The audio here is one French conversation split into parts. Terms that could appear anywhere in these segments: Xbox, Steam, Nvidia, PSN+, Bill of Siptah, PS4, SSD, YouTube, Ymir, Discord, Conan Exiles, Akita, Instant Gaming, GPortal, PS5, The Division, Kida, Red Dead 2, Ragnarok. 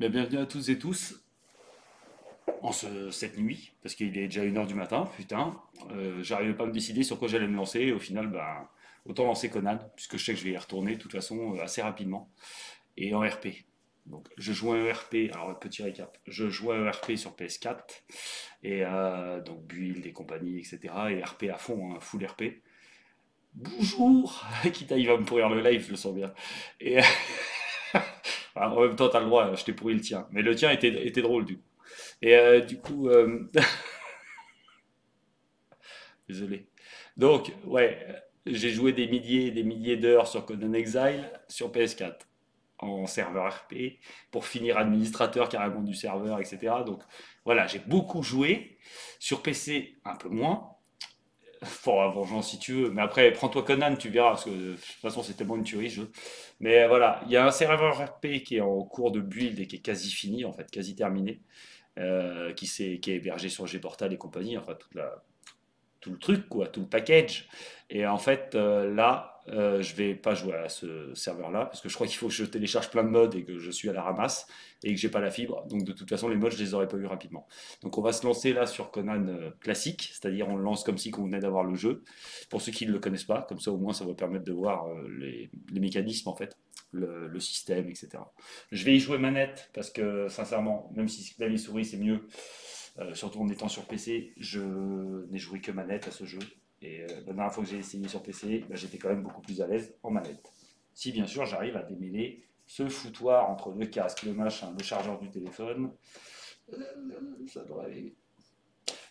Bien, bienvenue à tous et tous en cette nuit, parce qu'il est déjà 1h du matin, putain. J'arrivais pas à me décider sur quoi j'allais me lancer, et au final, bah, autant lancer Conan, puisque je sais que je vais y retourner de toute façon assez rapidement, et en RP. Donc, je joue un ERP, alors petit récap, je joue un ERP sur PS4, et donc build et compagnie, etc. Et RP à fond, hein, full RP. Bonjour Akita, il va me pourrir le live, je le sens bien. Et... en même temps, t'as le droit, je t'ai pourri le tien. Mais le tien était drôle, du coup. Et du coup... Désolé. Donc, ouais, j'ai joué des milliers et des milliers d'heures sur Conan Exile, sur PS4, en serveur RP, pour finir administrateur carrément du serveur, etc. Donc, voilà, j'ai beaucoup joué. Sur PC, un peu moins. Fort à vengeance si tu veux, mais après prends-toi Conan, tu verras, parce que de toute façon c'est tellement une tuerie, je... Mais voilà, il y a un serveur RP qui est en cours de build et qui est quasi fini, en fait, quasi terminé, qui est hébergé sur GPortal et compagnie, enfin tout le truc, quoi, tout le package. Et en fait, là, je vais pas jouer à ce serveur-là, parce que je crois qu'il faut que je télécharge plein de mods et que je suis à la ramasse, et que j'ai pas la fibre, donc de toute façon, les mods, je les aurais pas eu rapidement. Donc on va se lancer là sur Conan classique, c'est-à-dire on le lance comme si on venait d'avoir le jeu, pour ceux qui ne le connaissent pas, comme ça au moins ça va permettre de voir les mécanismes en fait, le système, etc. Je vais y jouer manette, parce que sincèrement, même si c'est clavier souris, c'est mieux, surtout en étant sur PC, je n'ai joué que manette à ce jeu. Et la dernière fois que j'ai essayé sur PC, bah, j'étais quand même beaucoup plus à l'aise en manette. Si bien sûr j'arrive à démêler ce foutoir entre le casque, le machin, le chargeur du téléphone, ça devrait aller.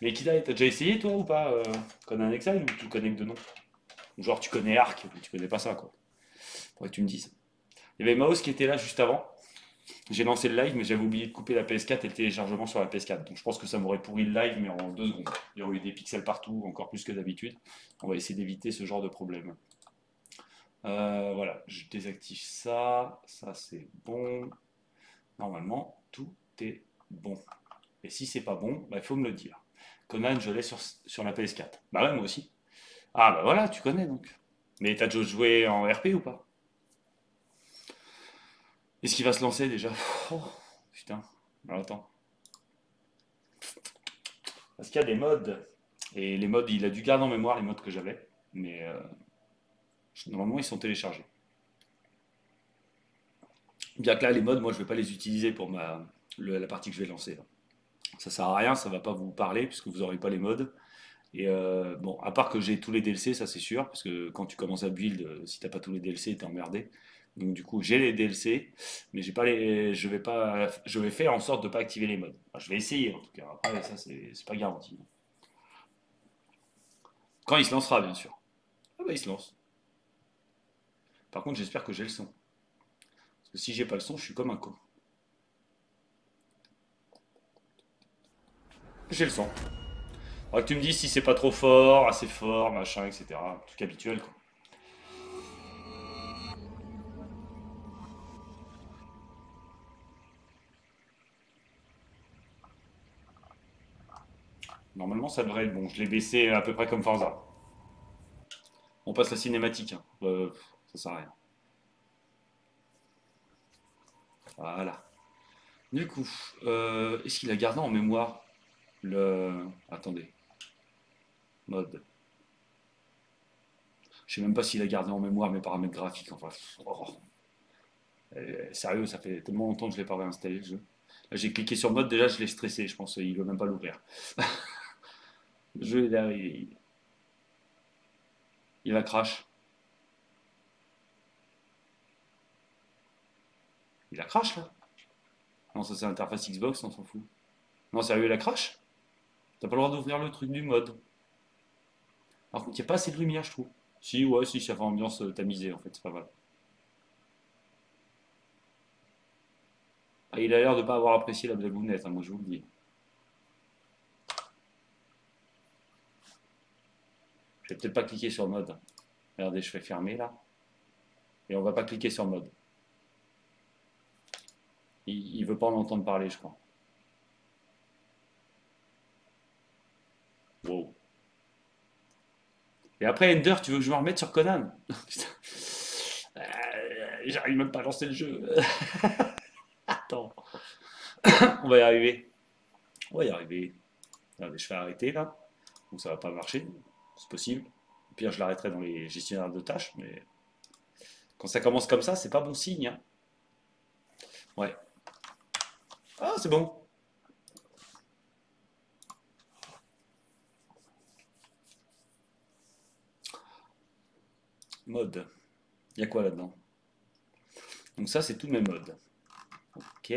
Mais Kida, t'as déjà essayé toi ou pas Conan Exile, ou tu connais que de nom? Genre tu connais Arc, mais tu connais pas ça quoi. Faudrait que tu me dises. Il y avait Maos qui était là juste avant. J'ai lancé le live, mais j'avais oublié de couper la PS4 et le téléchargement sur la PS4. Donc je pense que ça m'aurait pourri le live, mais en 2 secondes. Il y aurait eu des pixels partout, encore plus que d'habitude. On va essayer d'éviter ce genre de problème. Voilà, je désactive ça. Ça, c'est bon. Normalement, tout est bon. Et si c'est pas bon, bah, il faut me le dire. Conan, je l'ai sur la PS4. Bah ouais, moi aussi. Ah bah voilà, tu connais donc. Mais t'as déjà joué en RP ou pas ? Est-ce qu'il va se lancer déjà? Oh, putain, alors attends. Parce qu'il y a des modes, et les modes, il a dû garder en mémoire les modes que j'avais, mais normalement ils sont téléchargés. Bien que là, les modes, moi je ne vais pas les utiliser pour la partie que je vais lancer. Là. Ça ne sert à rien, ça ne va pas vous parler, puisque vous n'aurez pas les modes. Et bon, à part que j'ai tous les DLC, ça c'est sûr, parce que quand tu commences à build, si tu n'as pas tous les DLC, t'es emmerdé. Donc du coup, j'ai les DLC, mais j'ai pas les... je vais faire en sorte de ne pas activer les modes. Enfin, je vais essayer en tout cas, après ça c'est pas garanti. Quand il se lancera bien sûr. Ah bah il se lance. Par contre j'espère que j'ai le son. Parce que si j'ai pas le son, je suis comme un con. J'ai le son. Alors que tu me dis si c'est pas trop fort, assez fort, machin, etc. Un truc habituel quoi. Normalement, ça devrait être bon. Je l'ai baissé à peu près comme Forza. On passe à la cinématique. Hein. Ça sert à rien. Voilà. Du coup, est-ce qu'il a gardé en mémoire le... Attendez. Mode. Je sais même pas s'il a gardé en mémoire mes paramètres graphiques. Enfin, oh. Sérieux, ça fait tellement longtemps que je ne l'ai pas réinstallé le jeu. J'ai cliqué sur mode, déjà je l'ai stressé. Je pense qu'il ne veut même pas l'ouvrir. Le jeu est arrivé. Il a crash. Il a crash là? Non, ça c'est l'interface Xbox, on s'en fout. Non, sérieux, il a crash? T'as pas le droit d'ouvrir le truc du mode. Par contre, il n'y a pas assez de lumière, je trouve. Si, ouais, si, ça fait ambiance tamisée en fait, c'est pas mal. Ah, il a l'air de ne pas avoir apprécié la blagounette, hein, moi je vous le dis. Je vais peut-être pas cliquer sur mode. Regardez, je fais fermer là. Et on va pas cliquer sur mode. Il veut pas en entendre parler, je crois. Wow. Et après, Ender, tu veux que je me remette sur Conan? Putain. J'arrive même pas à lancer le jeu. Attends. On va y arriver. On va y arriver. Regardez, je vais arrêter là. Donc ça va pas marcher. C'est possible. Au pire, je l'arrêterai dans les gestionnaires de tâches. Mais quand ça commence comme ça, c'est pas bon signe. Hein. Ouais. Ah, c'est bon. Mode. Il y a quoi là-dedans? Donc ça, c'est tous mes modes. OK.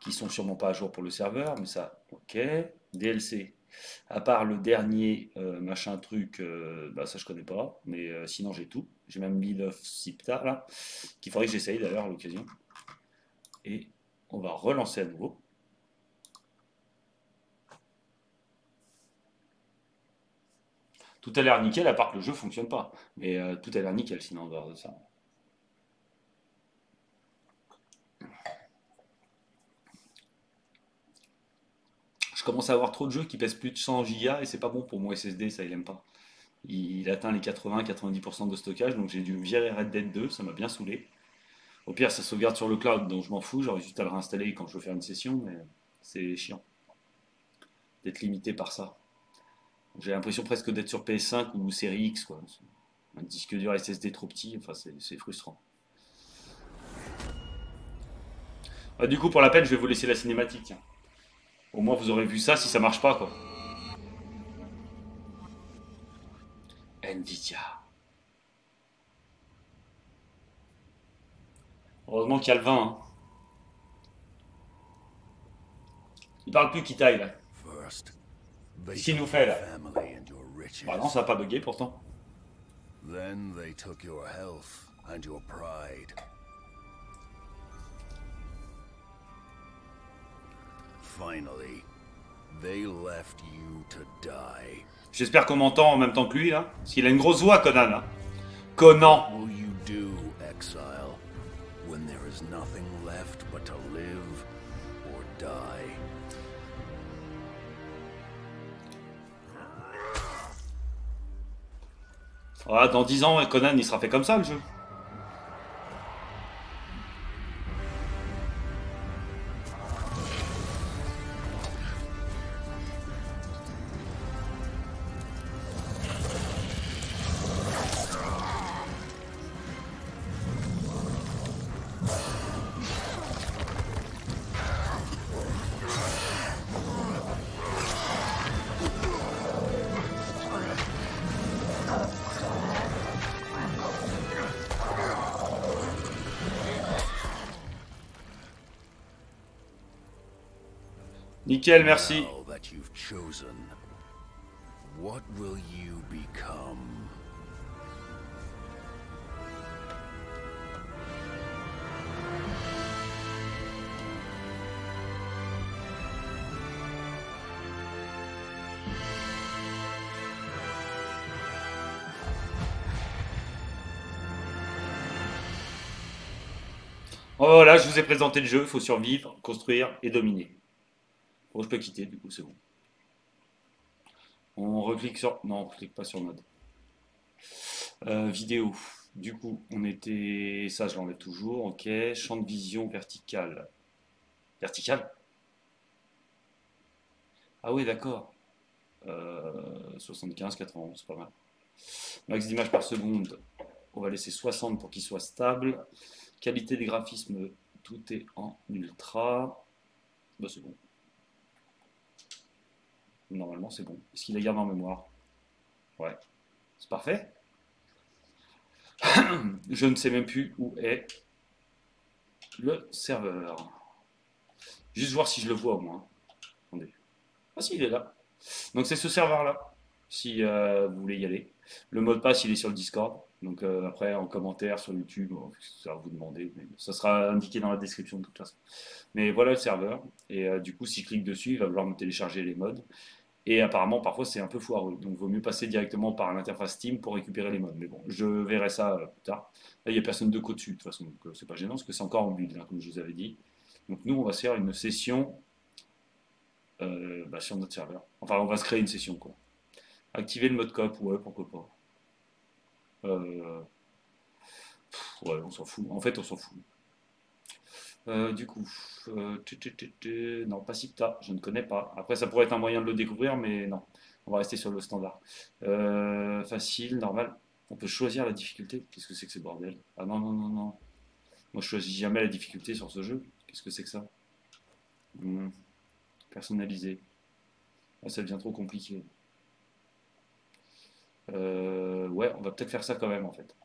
Qui sont sûrement pas à jour pour le serveur, mais ça, OK. DLC. À part le dernier machin truc, bah ça je connais pas, mais sinon j'ai tout. J'ai même Bill of Siptah là, qu'il faudrait que j'essaye d'ailleurs à l'occasion. Et on va relancer à nouveau. Tout a l'air nickel, à part que le jeu fonctionne pas. Mais tout a l'air nickel, sinon, en dehors de ça. Je commence à avoir trop de jeux qui pèsent plus de 100 Go et c'est pas bon pour mon SSD, ça il aime pas. Il atteint les 80-90% de stockage, donc j'ai dû virer Red Dead 2, ça m'a bien saoulé. Au pire, ça sauvegarde sur le cloud, donc je m'en fous, j'aurais juste à le réinstaller quand je veux faire une session, mais c'est chiant d'être limité par ça. J'ai l'impression presque d'être sur PS5 ou série X, quoi. Un disque dur SSD trop petit, enfin c'est frustrant. Ah, du coup, pour la peine, je vais vous laisser la cinématique. Tiens. Au moins, vous aurez vu ça si ça marche pas, quoi. Nvidia. Heureusement qu'il y a le vin. Hein. Il parle plus qu'il taille, là. Qu'est-ce qu'il nous fait là? Bah non, ça n'a pas bugué pourtant. J'espère qu'on m'entend en même temps que lui là. Parce qu'il a une grosse voix, Conan. Hein. Conan. Voilà, dans 10 ans, Conan, il sera fait comme ça, le jeu. Nickel, merci. Voilà, je vous ai présenté le jeu, il faut survivre, construire et dominer. Oh, je peux quitter, du coup, c'est bon. On reclique sur... Non, on ne clique pas sur mode. Vidéo. Du coup, on était... Ça, je l'enlève toujours. OK. Champ de vision vertical. Vertical? Ah oui, d'accord. 75, 91, c'est pas mal. Max d'images par seconde. On va laisser 60 pour qu'il soit stable. Qualité des graphismes, tout est en ultra. Bah, c'est bon. Normalement, c'est bon. Est-ce qu'il la garde en mémoire? Ouais. C'est parfait. Je ne sais même plus où est le serveur. Juste voir si je le vois au moins. Attendez. Ah si, il est là. Donc c'est ce serveur-là, si vous voulez y aller. Le mot de passe, il est sur le Discord. Donc après, en commentaire, sur YouTube, ça va vous demander. Mais ça sera indiqué dans la description de toute façon. Mais voilà le serveur. Et du coup, si je clique dessus, il va vouloir me télécharger les modes. Et apparemment, parfois, c'est un peu foireux. Donc, il vaut mieux passer directement par l'interface Steam pour récupérer les modes. Mais bon, je verrai ça plus tard. Là, il n'y a personne de co-dessus, de toute façon. Donc, c'est pas gênant, parce que c'est encore en build, hein, comme je vous avais dit. Donc, nous, on va se faire une session sur notre serveur. Enfin, on va se créer une session, quoi. Activer le mode coop, ouais, pourquoi pas. Ouais, on s'en fout. En fait, on s'en fout. Du coup, non, pas Siptah, je ne connais pas. Après, ça pourrait être un moyen de le découvrir, mais non, on va rester sur le standard. Facile, normal, on peut choisir la difficulté. Qu'est-ce que c'est que ce bordel? Ah non, non, non, non. Moi, je choisis jamais la difficulté sur ce jeu. Qu'est-ce que c'est que ça? Personnalisé. Ah, ça devient trop compliqué. Ouais, on va peut-être faire ça quand même, en fait.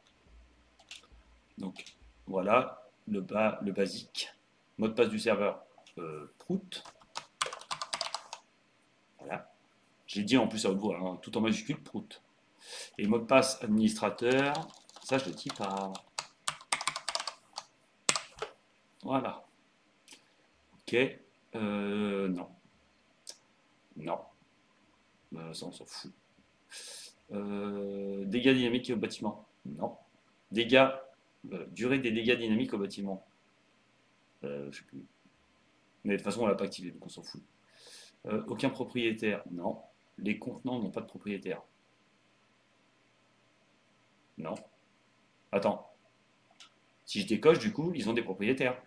Donc, voilà. Le basique, mot de passe du serveur, prout, voilà, j'ai dit en plus à haute voix, hein, tout en majuscule, prout, et mot de passe administrateur, ça je le dis par, voilà, ok, non, non, ça on s'en fout, dégâts dynamiques au bâtiment, non, dégâts, durée des dégâts dynamiques au bâtiment. Je sais plus. Mais de toute façon, on l'a pas activé, donc on s'en fout. Aucun propriétaire. Non. Les contenants n'ont pas de propriétaire. Non. Attends. Si je décoche, du coup, ils ont des propriétaires.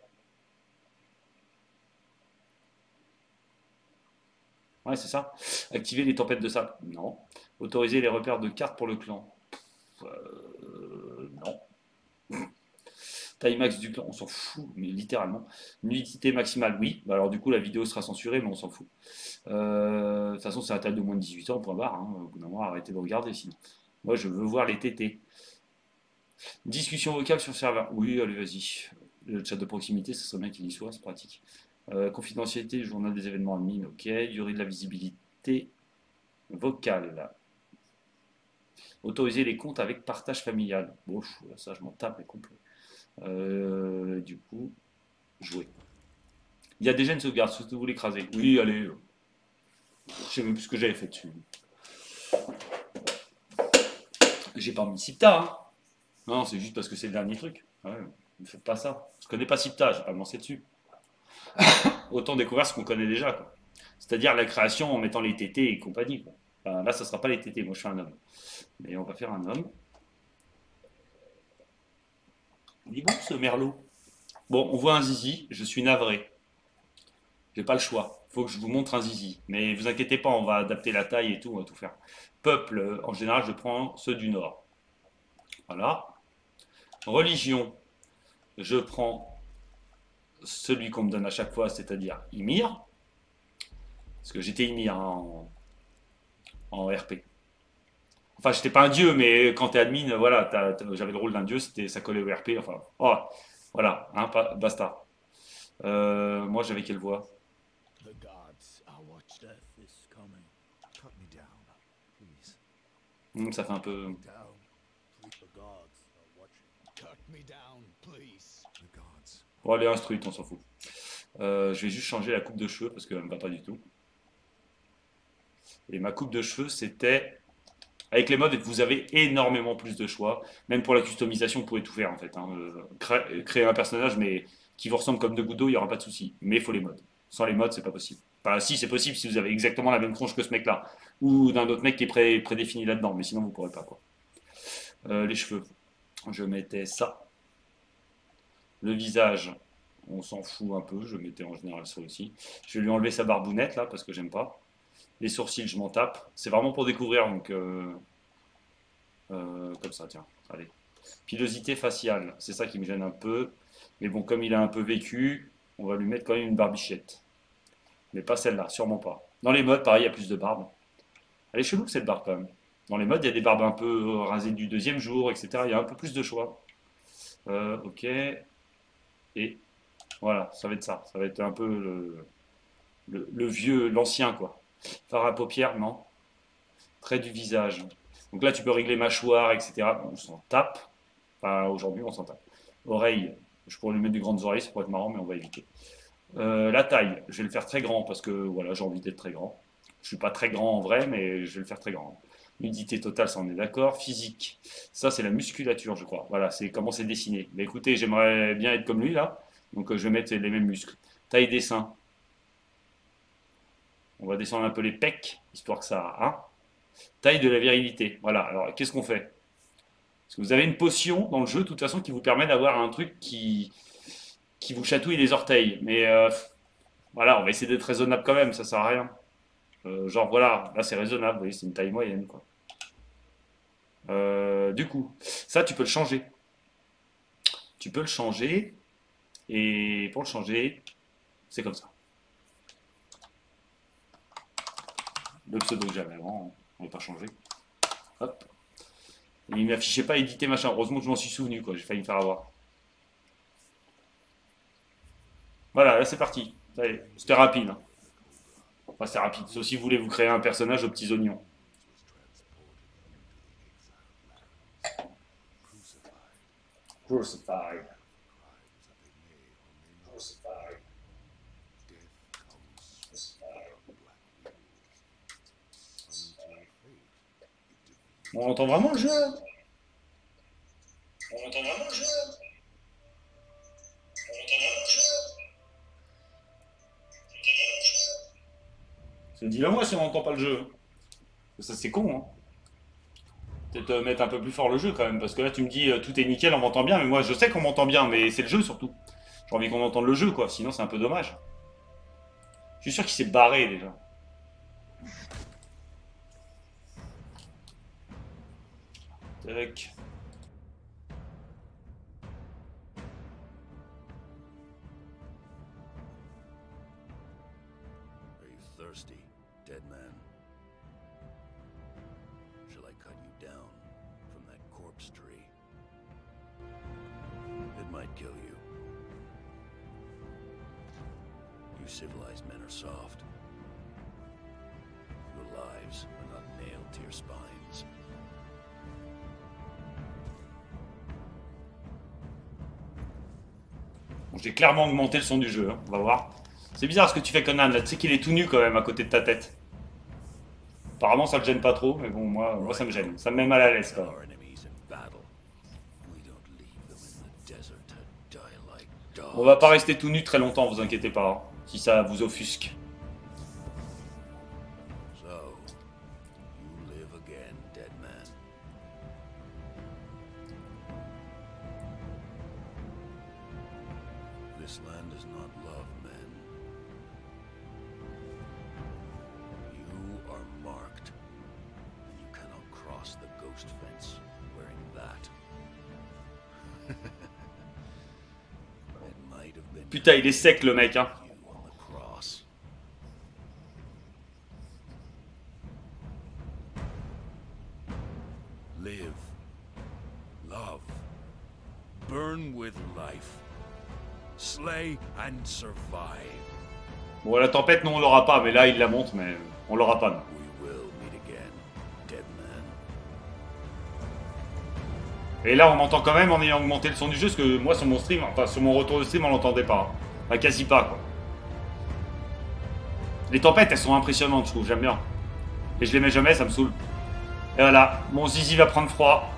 Ouais, c'est ça. Activer les tempêtes de sable. Non. Autoriser les repères de cartes pour le clan. Non. Taille max du clan, on s'en fout, mais littéralement. Nudité maximale, oui. Bah alors du coup, la vidéo sera censurée, mais on s'en fout. De toute façon, c'est un taille de moins de 18 ans, point barre. Hein. Au bout d'un moment, arrêtez de regarder, sinon. Moi, je veux voir les tétés. Discussion vocale sur serveur. Oui, allez, vas-y. Le chat de proximité, ça serait bien qu'il y soit, c'est pratique. Confidentialité, journal des événements admin, ok. Durée de la visibilité vocale. Autoriser les comptes avec partage familial. Bon, ça, je m'en tape, les comptes. Du coup, jouer. Il y a déjà une sauvegarde, si vous voulez écraser. Oui, allez. Je sais même plus ce que j'avais fait dessus. J'ai pas mis Siptah. Hein. Non, c'est juste parce que c'est le dernier truc. Ouais, ne faites pas ça. Je connais pas Siptah, j'ai pas lancé dessus. Autant découvrir ce qu'on connaît déjà, quoi. C'est-à-dire la création en mettant les TT et compagnie, quoi. Ben là, ça sera pas les tétés, moi je suis un homme. Mais on va faire un homme. Il est bon ce merlot. Bon, on voit un zizi, je suis navré. J'ai pas le choix, faut que je vous montre un zizi. Mais vous inquiétez pas, on va adapter la taille et tout, on va tout faire. Peuple, en général, je prends ceux du Nord. Voilà. Religion, je prends celui qu'on me donne à chaque fois, c'est-à-dire Ymir. Parce que j'étais Ymir en RP. Enfin, j'étais pas un dieu, mais quand t'es admin, voilà, j'avais le rôle d'un dieu, ça collait au RP, enfin, oh, voilà, hein, basta. Moi, j'avais quelle voix? Ça fait un peu... Bon, elle est instruite, on s'en fout. Je vais juste changer la coupe de cheveux, parce qu'elle me va pas du tout. Et ma coupe de cheveux, c'était... Avec les modes, vous avez énormément plus de choix. Même pour la customisation, vous pouvez tout faire, en fait. Hein. Créer un personnage mais qui vous ressemble comme deux gouttes d'eau, il n'y aura pas de souci. Mais il faut les modes. Sans les modes, c'est pas possible. Enfin, si, c'est possible si vous avez exactement la même tronche que ce mec-là. Ou d'un autre mec qui est prédéfini là-dedans. Mais sinon, vous ne pourrez pas, quoi. Les cheveux. Je mettais ça. Le visage. On s'en fout un peu. Je mettais en général ça aussi. Je vais lui enlever sa barbounette, là, parce que j'aime pas. Les sourcils, je m'en tape. C'est vraiment pour découvrir, donc... comme ça, tiens. Allez. Pilosité faciale. C'est ça qui me gêne un peu. Mais bon, comme il a un peu vécu, on va lui mettre quand même une barbichette. Mais pas celle-là, sûrement pas. Dans les modes, pareil, il y a plus de barbe. Elle est chelou, cette barbe, quand même. Dans les modes, il y a des barbes un peu rasées du deuxième jour, etc. Il y a un peu plus de choix. Ok. Et voilà, ça va être ça. Ça va être un peu le vieux, l'ancien, quoi. Fard à paupières, non. Trait du visage. Donc là, tu peux régler mâchoire, etc. On s'en tape. Enfin, aujourd'hui, on s'en tape. Oreilles, je pourrais lui mettre des grandes oreilles, ça pourrait être marrant, mais on va éviter. La taille, je vais le faire très grand, parce que voilà, j'ai envie d'être très grand. Je ne suis pas très grand en vrai, mais je vais le faire très grand. Nudité totale, ça on est d'accord. Physique, ça c'est la musculature, je crois. Voilà, c'est comment c'est dessiné. Mais écoutez, j'aimerais bien être comme lui, là. Donc je vais mettre les mêmes muscles. Taille des seins. On va descendre un peu les pecs, histoire que ça... Hein. Taille de la virilité. Voilà, alors qu'est-ce qu'on fait? Parce que vous avez une potion dans le jeu, de toute façon, qui vous permet d'avoir un truc qui vous chatouille les orteils. Mais voilà, on va essayer d'être raisonnable quand même, ça sert à rien. Genre voilà, là c'est raisonnable, vous voyez, c'est une taille moyenne, quoi. Du coup, ça tu peux le changer. Tu peux le changer, et pour le changer, c'est comme ça. Le pseudo que j'avais avant, on n'est pas changé. Hop. Et il ne m'affichait pas éditer machin. Heureusement que je m'en suis souvenu, quoi. J'ai failli me faire avoir. Voilà, là c'est parti. C'était rapide. Hein. Enfin, c'est rapide. Sauf si vous voulez vous créer un personnage aux petits oignons. Crucified. Crucified. On entend vraiment le jeu? On entend vraiment le jeu? On entend vraiment le jeu? C'est dis-le-moi si on n'entend pas le jeu. Ça c'est con, hein. Peut-être mettre un peu plus fort le jeu quand même, parce que là tu me dis tout est nickel, on m'entend bien, mais moi je sais qu'on m'entend bien, mais c'est le jeu surtout. J'ai envie qu'on entende le jeu, quoi, sinon c'est un peu dommage. Je suis sûr qu'il s'est barré déjà. Tac. J'ai clairement augmenté le son du jeu, hein. On va voir. C'est bizarre ce que tu fais, Conan, là, tu sais qu'il est tout nu quand même à côté de ta tête. Apparemment ça le gêne pas trop, mais bon, moi ça me gêne, ça me met mal à l'aise quand même. On va pas rester tout nu très longtemps, vous inquiétez pas, hein, si ça vous offusque. Putain, il est sec le mec, hein. Live, love, burn with life, slay and survive. Bon, la tempête, non, on l'aura pas, mais là, il la monte, mais on l'aura pas, non. Et là, on m'entend quand même en ayant augmenté le son du jeu, parce que moi, sur mon stream, enfin, sur mon retour de stream, on l'entendait pas. Enfin, quasi pas, quoi. Les tempêtes, elles sont impressionnantes, je trouve, j'aime bien. Et je les mets jamais, ça me saoule. Et voilà, mon zizi va prendre froid.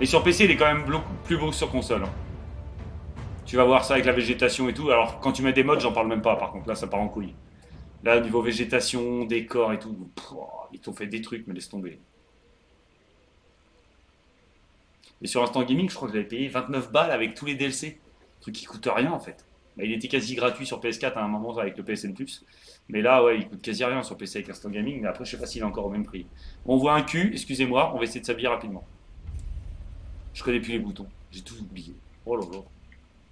Et sur PC, il est quand même plus beau que sur console. Tu vas voir ça avec la végétation et tout. Alors, quand tu mets des modes, j'en parle même pas. Par contre, là, ça part en couille. Là, au niveau végétation, décor et tout, pff, ils t'ont fait des trucs, mais laisse tomber. Et sur Instant Gaming, je crois que j'avais payé 29 balles avec tous les DLC. Un truc qui coûte rien, en fait. Bah, il était quasi gratuit sur PS4 à un moment avec le PSN+. Mais là, ouais, il coûte quasi rien sur PC avec Instant Gaming. Mais après, je sais pas s'il est encore au même prix. Bon, on voit un cul, excusez-moi. On va essayer de s'habiller rapidement. Je connais plus les boutons. J'ai tout oublié. Oh là là.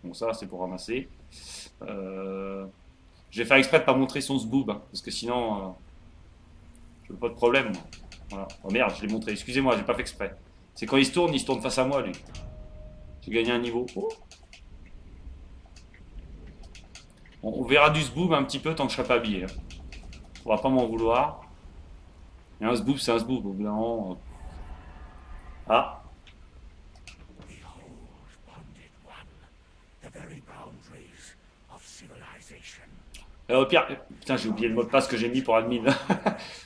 Bon, ça, c'est pour ramasser. Je vais faire exprès de ne pas montrer son zboob, hein, parce que sinon, je veux pas de problème, moi. Voilà. Oh merde, je l'ai montré. Excusez-moi, j'ai pas fait exprès. C'est quand il se tourne face à moi, lui. J'ai gagné un niveau. Oh. Bon, on verra du zboob un petit peu tant que je serai pas habillé. Hein. On va pas m'en vouloir. Et un zboob, c'est un zboob. Au bout d'un moment. Ah. Au pire, putain, j'ai oublié le mot de passe que j'ai mis pour admin.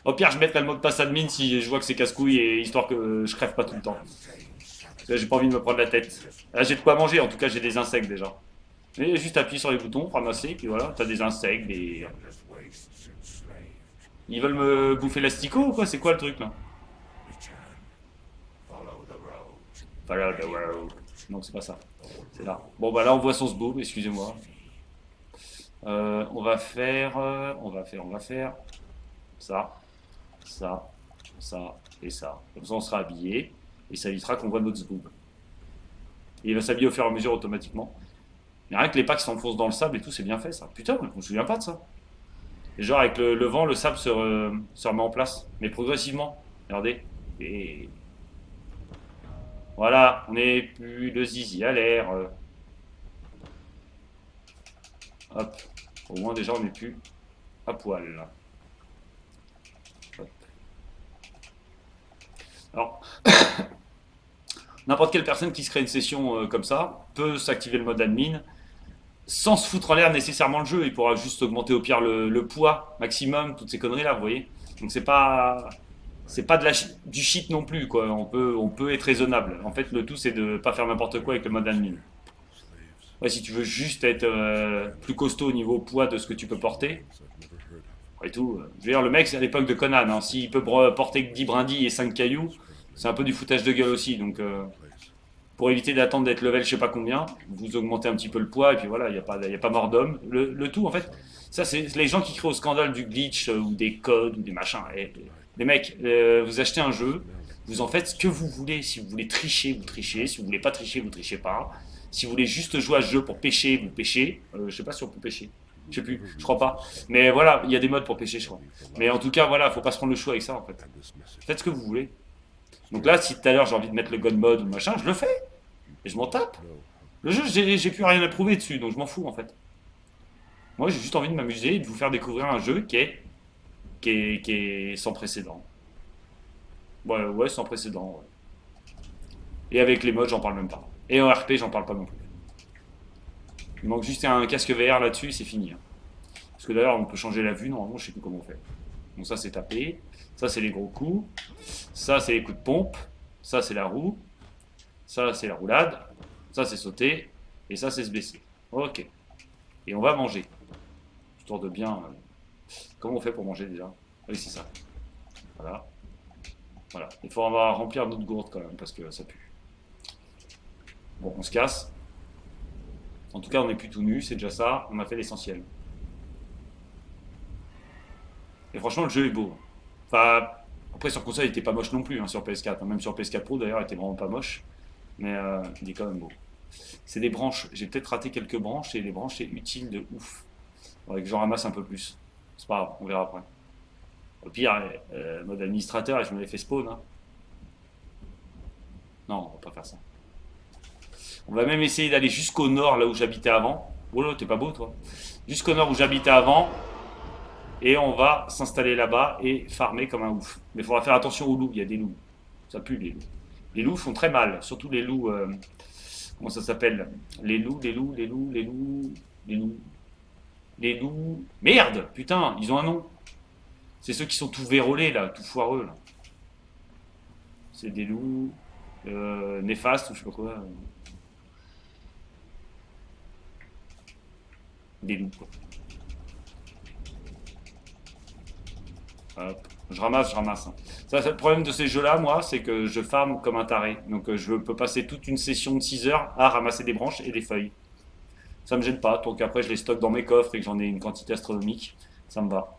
Au pire, je mettrai le mot de passe admin si je vois que c'est casse-couille et histoire que je crève pas tout le temps. Là, j'ai pas envie de me prendre la tête. Là, j'ai de quoi manger, en tout cas, j'ai des insectes déjà. Et juste appuyer sur les boutons, ramasser, puis voilà, t'as des insectes, des. Ils veulent me bouffer l'asticot ou quoi? C'est quoi le truc là? Non, c'est pas ça. C'est là. Bon, bah là, on voit son sboom, excusez-moi. On va faire ça, ça, ça et ça. Comme ça, on sera habillé et ça évitera qu'on voit notre sboom. Et il va s'habiller au fur et à mesure automatiquement. Mais rien que les packs s'enfoncent dans le sable et tout, c'est bien fait ça. Putain, je me souviens pas de ça. Et genre, avec le vent, le sable se remet en place. Mais progressivement. Regardez. Et. Voilà, on n'est plus le zizi à l'air. Hop. Au moins, déjà, on n'est plus à poil. Hop. Alors. N'importe quelle personne qui se crée une session comme ça peut s'activer le mode admin sans se foutre en l'air nécessairement le jeu. Il pourra juste augmenter au pire le poids maximum, toutes ces conneries là, vous voyez. Donc c'est pas du shit non plus quoi. On peut être raisonnable. En fait le tout c'est de pas faire n'importe quoi avec le mode admin. Ouais, si tu veux juste être plus costaud au niveau poids de ce que tu peux porter. Et tout. Je veux dire le mec c'est à l'époque de Conan. Hein. S'il peut porter 10 brindilles et 5 cailloux. C'est un peu du foutage de gueule aussi, donc pour éviter d'attendre d'être level je sais pas combien, vous augmentez un petit peu le poids et puis voilà, il n'y a pas mort d'homme. Le tout en fait, ça c'est les gens qui crient au scandale du glitch ou des codes ou des machins. Les mecs, vous achetez un jeu, vous en faites ce que vous voulez, si vous voulez tricher, vous trichez, si vous voulez pas tricher, vous trichez pas. Si vous voulez juste jouer à ce jeu pour pêcher, vous pêchez, je sais pas si on peut pêcher. Je sais plus, je crois pas. Mais voilà, il y a des modes pour pêcher je crois. Mais en tout cas voilà, faut pas se prendre le choix avec ça en fait. Faites ce que vous voulez. Donc là, si tout à l'heure j'ai envie de mettre le God Mode ou machin, je le fais. Et je m'en tape. Le jeu, j'ai plus rien à prouver dessus, donc je m'en fous en fait. Moi, j'ai juste envie de m'amuser et de vous faire découvrir un jeu qui est sans précédent. Ouais, sans précédent. Ouais. Et avec les modes, j'en parle même pas. Et en RP, j'en parle pas non plus. Il manque juste un casque VR là-dessus, c'est fini. Hein. Parce que d'ailleurs, on peut changer la vue, normalement, je sais plus comment on fait. Donc ça, c'est tapé. Ça, c'est les gros coups. Ça, c'est les coups de pompe. Ça, c'est la roue. Ça, c'est la roulade. Ça, c'est sauter. Et ça, c'est se baisser. Ok. Et on va manger. Histoire de bien... Comment on fait pour manger, déjà? Oui, c'est ça. Voilà. Voilà. Il faut avoir remplir notre gourde, quand même, parce que ça pue. Bon, on se casse. En tout cas, on n'est plus tout nu. C'est déjà ça. On a fait l'essentiel. Et franchement, le jeu est beau. Enfin, après sur console, il était pas moche non plus, hein, sur PS4. Même sur PS4 Pro, d'ailleurs, il était vraiment pas moche. Mais il est quand même beau. C'est des branches. J'ai peut-être raté quelques branches, et les branches, c'est utile de ouf. Faudrait que j'en ramasse un peu plus. C'est pas grave, on verra après. Au pire, mode administrateur, et je me l'ai fait spawn. Hein. Non, on va pas faire ça. On va même essayer d'aller jusqu'au nord, là où j'habitais avant. Oh là, t'es pas beau, toi. Jusqu'au nord où j'habitais avant. Et on va s'installer là-bas et farmer comme un ouf. Mais il faudra faire attention aux loups, il y a des loups. Ça pue les loups. Les loups font très mal, surtout les loups... comment ça s'appelle? Les loups... Merde! Putain, ils ont un nom. C'est ceux qui sont tout vérolés là, tout foireux là. C'est des loups... néfastes ou je sais pas quoi. Des loups quoi. Hop. Je ramasse. Ça, c'est le problème de ces jeux-là, moi, c'est que je farme comme un taré. Donc, je peux passer toute une session de 6 heures à ramasser des branches et des feuilles. Ça me gêne pas, donc après, je les stocke dans mes coffres et que j'en ai une quantité astronomique. Ça me va.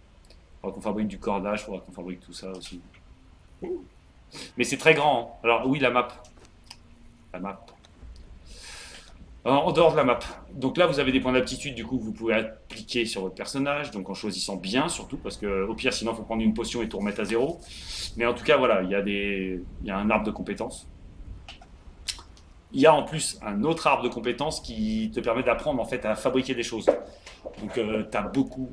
Faudra qu'on fabrique du cordage, faudra qu'on fabrique tout ça aussi. Mais c'est très grand. Hein. Alors, oui, la map. En dehors de la map. Donc là, vous avez des points d'aptitude du coup que vous pouvez appliquer sur votre personnage, donc en choisissant bien surtout, parce que au pire, sinon, il faut prendre une potion et tout remettre à zéro. Mais en tout cas, voilà, il y a un arbre de compétences. Il y a en plus un autre arbre de compétences qui te permet d'apprendre en fait à fabriquer des choses. Donc tu as beaucoup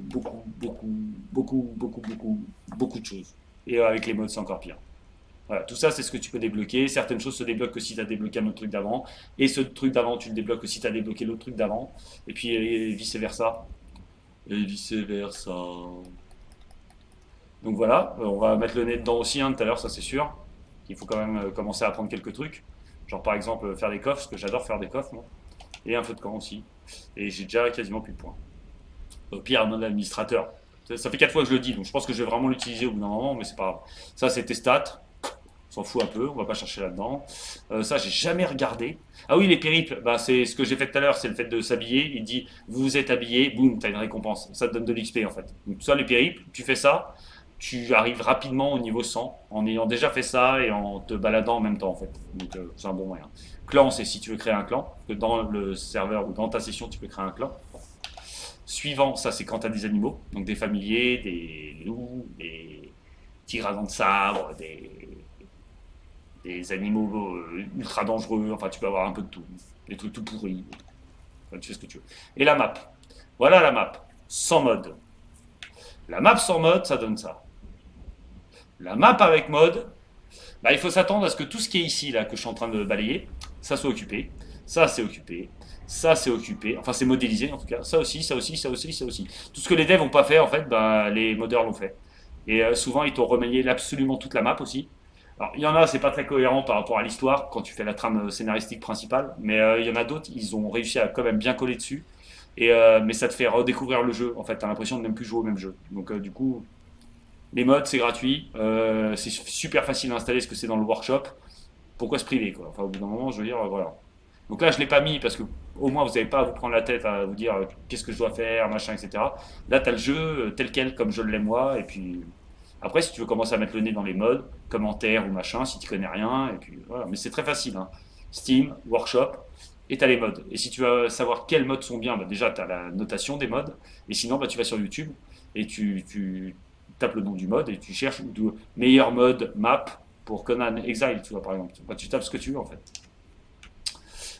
de choses. Et avec les modes, c'est encore pire. Voilà, tout ça, c'est ce que tu peux débloquer. Certaines choses se débloquent que si tu as débloqué un autre truc d'avant. Et ce truc d'avant, tu le débloques que si tu as débloqué l'autre truc d'avant. Et puis, vice-versa. Et vice-versa. Donc voilà, on va mettre le nez dedans aussi, hein, tout à l'heure, ça c'est sûr. Il faut quand même commencer à apprendre quelques trucs. Genre par exemple, faire des coffres, parce que j'adore faire des coffres, moi. Et un feu de camp aussi. Et j'ai déjà quasiment plus de points. Au pire, un mode administrateur. Ça fait 4 fois que je le dis, donc je pense que je vais vraiment l'utiliser au bout d'un moment, mais c'est pas grave. Ça, c'est tes stats. s'en fout un peu, on va pas chercher là-dedans. Ça, j'ai jamais regardé. Ah oui, les périples, bah, c'est ce que j'ai fait tout à l'heure, c'est le fait de s'habiller. Il dit, vous vous êtes habillé, boum, t'as une récompense. Ça te donne de l'XP en fait. Donc ça, les périples, tu fais ça, tu arrives rapidement au niveau 100 en ayant déjà fait ça et en te baladant en même temps en fait. Donc c'est un bon moyen. Clan, c'est si tu veux créer un clan, que dans le serveur ou dans ta session, tu peux créer un clan. Suivant, ça c'est quand tu as des animaux, donc des familiers, des loups, des tigres à dents de sabre, des animaux ultra dangereux, enfin tu peux avoir un peu de tout, des trucs tout pourris, enfin, tu fais ce que tu veux. Et la map, voilà la map, sans mode. La map sans mode, ça donne ça. La map avec mode, bah, il faut s'attendre à ce que tout ce qui est ici, là, que je suis en train de balayer, ça soit occupé, ça c'est occupé. Ça c'est occupé, enfin c'est modélisé en tout cas, ça aussi, ça aussi, ça aussi, ça aussi. Tout ce que les devs n'ont pas fait en fait, bah, les modeurs l'ont fait. Et souvent ils t'ont remanié absolument toute la map aussi. Alors il y en a, c'est pas très cohérent par rapport à l'histoire quand tu fais la trame scénaristique principale, mais il y en a d'autres, ils ont réussi à quand même bien coller dessus. Et, mais ça te fait redécouvrir le jeu en fait, t'as l'impression de même plus jouer au même jeu. Donc du coup, les mods c'est gratuit, c'est super facile à installer parce que c'est dans le workshop. Pourquoi se priver quoi, enfin au bout d'un moment je veux dire, voilà. Donc là, je ne l'ai pas mis parce que au moins, vous n'avez pas à vous prendre la tête à vous dire qu'est-ce que je dois faire, machin, etc. Là, tu as le jeu tel quel, comme je l'ai moi. Et puis après, si tu veux commencer à mettre le nez dans les modes, commentaires ou machin, si tu connais rien. Et puis voilà. Mais c'est très facile. Hein. Steam, Workshop, et tu as les modes. Et si tu veux savoir quels modes sont bien, bah déjà, tu as la notation des modes. Et sinon, bah, tu vas sur YouTube et tu tapes le nom du mode et tu cherches « meilleur mode map pour Conan Exile », tu vois, par exemple. Bah, tu tapes ce que tu veux, en fait.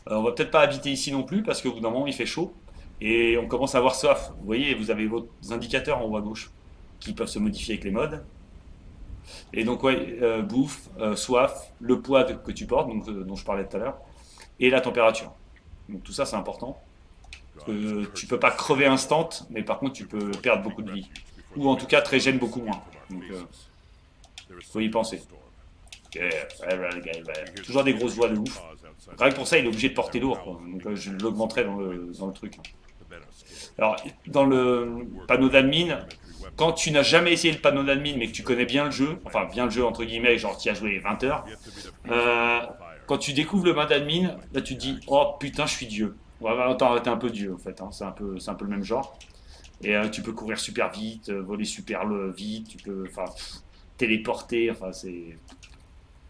On va peut-être pas habiter ici non plus parce qu'au bout d'un moment il fait chaud et on commence à avoir soif. Vous voyez, vous avez vos indicateurs en haut à gauche qui peuvent se modifier avec les modes. Et donc ouais, bouffe, soif, le poids que tu portes, donc, dont je parlais tout à l'heure, et la température. Donc tout ça c'est important. Tu peux pas crever instant, mais par contre tu peux perdre beaucoup de vie. Ou en tout cas très gêne beaucoup moins. Donc faut y penser. Toujours des grosses voix de ouf. Rien que pour ça, il est obligé de porter lourd, quoi. Donc je l'augmenterai dans le truc. Alors, dans le panneau d'admin, quand tu n'as jamais essayé le panneau d'admin, mais que tu connais bien le jeu, enfin bien le jeu entre guillemets, genre tu y as joué 20 heures, quand tu découvres le panneau d'admin, là tu te dis « Oh putain, je suis Dieu ». Ouais, attends, t'es un peu Dieu en fait, hein. C'est un peu le même genre. Et tu peux courir super vite, voler super vite, tu peux téléporter, enfin c'est...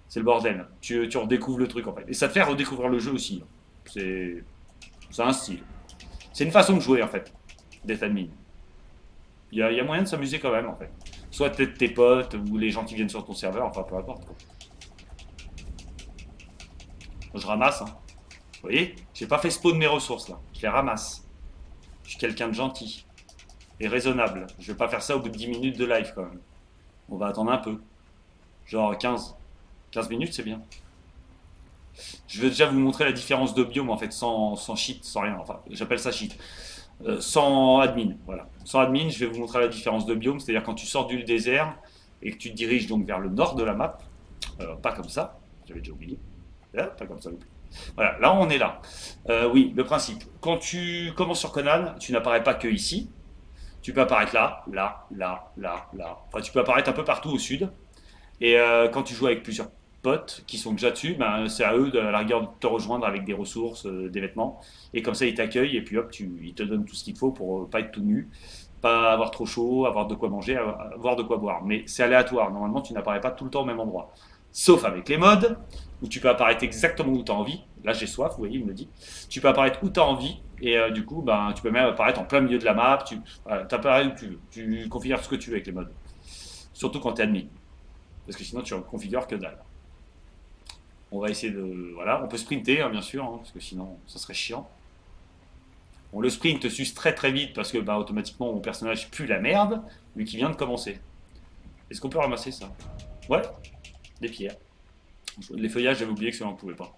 C'est le bordel. Tu redécouvres le truc en fait. Et ça te fait redécouvrir le jeu aussi. C'est un style. C'est une façon de jouer en fait, d'être admin. Il y a moyen de s'amuser quand même en fait. Soit peut-être tes potes ou les gens qui viennent sur ton serveur, enfin peu importe quoi. Je ramasse. Hein. Vous voyez, j'ai pas fait spawn mes ressources là. Je les ramasse. Je suis quelqu'un de gentil et raisonnable. Je vais pas faire ça au bout de 10 minutes de live quand même. On va attendre un peu. Genre 15. 15 minutes, c'est bien. Je vais déjà vous montrer la différence de biome en fait, sans cheat, sans rien. Enfin, j'appelle ça cheat. Sans admin, voilà. Sans admin, je vais vous montrer la différence de biome, c'est-à-dire quand tu sors du désert et que tu te diriges donc vers le nord de la map, pas comme ça, j'avais déjà oublié. Là, pas comme ça non plus. Voilà, là on est là. Oui, le principe. Quand tu commences sur Conan, tu n'apparais pas que ici. Tu peux apparaître là, là, là, là, là. Enfin, tu peux apparaître un peu partout au sud. Et quand tu joues avec plusieurs potes qui sont déjà dessus, ben, c'est à eux de à la rigueur de te rejoindre avec des ressources, des vêtements, et comme ça ils t'accueillent et puis hop, ils te donnent tout ce qu'il faut pour pas être tout nu, pas avoir trop chaud, avoir de quoi manger, avoir de quoi boire. Mais c'est aléatoire, normalement tu n'apparais pas tout le temps au même endroit. Sauf avec les modes, où tu peux apparaître exactement où tu as envie. Là j'ai soif, vous voyez, il me le dit. Tu peux apparaître où tu as envie, et du coup ben, tu peux même apparaître en plein milieu de la map, tu apparais où tu veux, tu configures ce que tu veux avec les modes. Surtout quand tu es admis. Parce que sinon tu reconfigures que dalle. On va essayer de... Voilà, on peut sprinter hein, bien sûr, hein, parce que sinon ça serait chiant. Bon, le sprint suce très très vite parce que bah, automatiquement mon personnage pue la merde, lui qui vient de commencer. Est-ce qu'on peut ramasser ça? Ouais, des pierres. Les feuillages, j'avais oublié que ça n'en pouvait pas.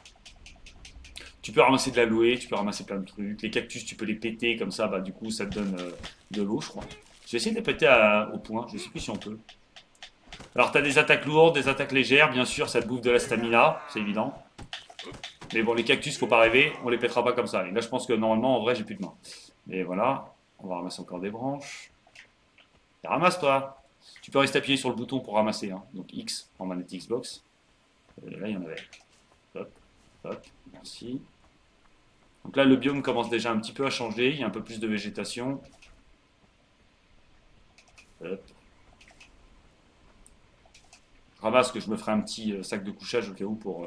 Tu peux ramasser de l'aloe, tu peux ramasser plein de trucs. Les cactus, tu peux les péter comme ça, bah du coup ça te donne de l'eau je crois. Je vais essayer de les péter au point, je sais plus si on peut. Alors t'as des attaques lourdes, des attaques légères, bien sûr ça te bouffe de la stamina, c'est évident. Mais bon les cactus, faut pas rêver, on les pètera pas comme ça. Et là je pense que normalement en vrai j'ai plus de main. Mais voilà, on va ramasser encore des branches. Et ramasse toi. Tu peux rester appuyé sur le bouton pour ramasser, hein. Donc X en manette Xbox. Là, il y en avait. Hop, hop, merci. Donc là, le biome commence déjà un petit peu à changer. Il y a un peu plus de végétation. Hop. Je ramasse que je me ferai un petit sac de couchage au cas où pour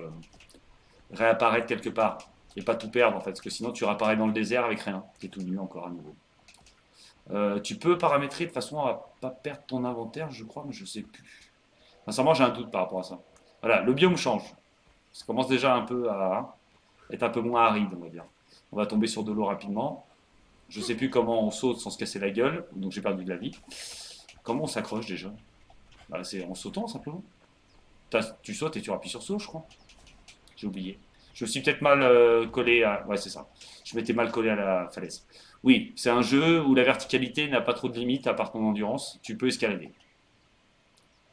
réapparaître quelque part. Et pas tout perdre en fait, parce que sinon tu réapparais dans le désert avec rien. T'es tout nu encore à nouveau. Tu peux paramétrer de façon à pas perdre ton inventaire, je crois, mais je sais plus. Sincèrement, j'ai un doute par rapport à ça. Voilà, le biome change. Ça commence déjà un peu à être un peu moins aride, on va dire. On va tomber sur de l'eau rapidement. Je sais plus comment on saute sans se casser la gueule, donc j'ai perdu de la vie. Comment on s'accroche déjà? Bah, c'est en sautant simplement. Tu sautes et tu appuies sur saut, je crois. J'ai oublié. Je me suis peut-être mal collé à... Ouais, c'est ça. Je m'étais mal collé à la falaise. Oui, c'est un jeu où la verticalité n'a pas trop de limites à part ton endurance. Tu peux escalader.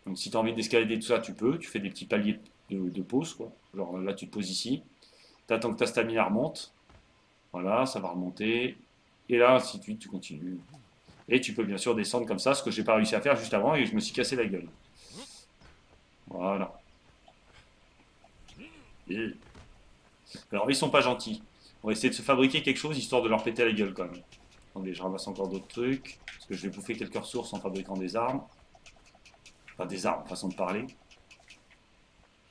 Donc si tu as envie d'escalader tout ça, tu peux. Tu fais des petits paliers de pause, quoi. Genre là, tu te poses ici. Tu attends que ta stamina remonte. Voilà, ça va remonter. Et là, ainsi de suite, tu continues. Et tu peux bien sûr descendre comme ça, ce que j'ai pas réussi à faire juste avant et je me suis cassé la gueule. Voilà. Et... alors ils sont pas gentils. On va essayer de se fabriquer quelque chose histoire de leur péter la gueule quand même. Attendez, je ramasse encore d'autres trucs. Parce que je vais bouffer quelques ressources en fabriquant des armes. Enfin des armes, façon de parler.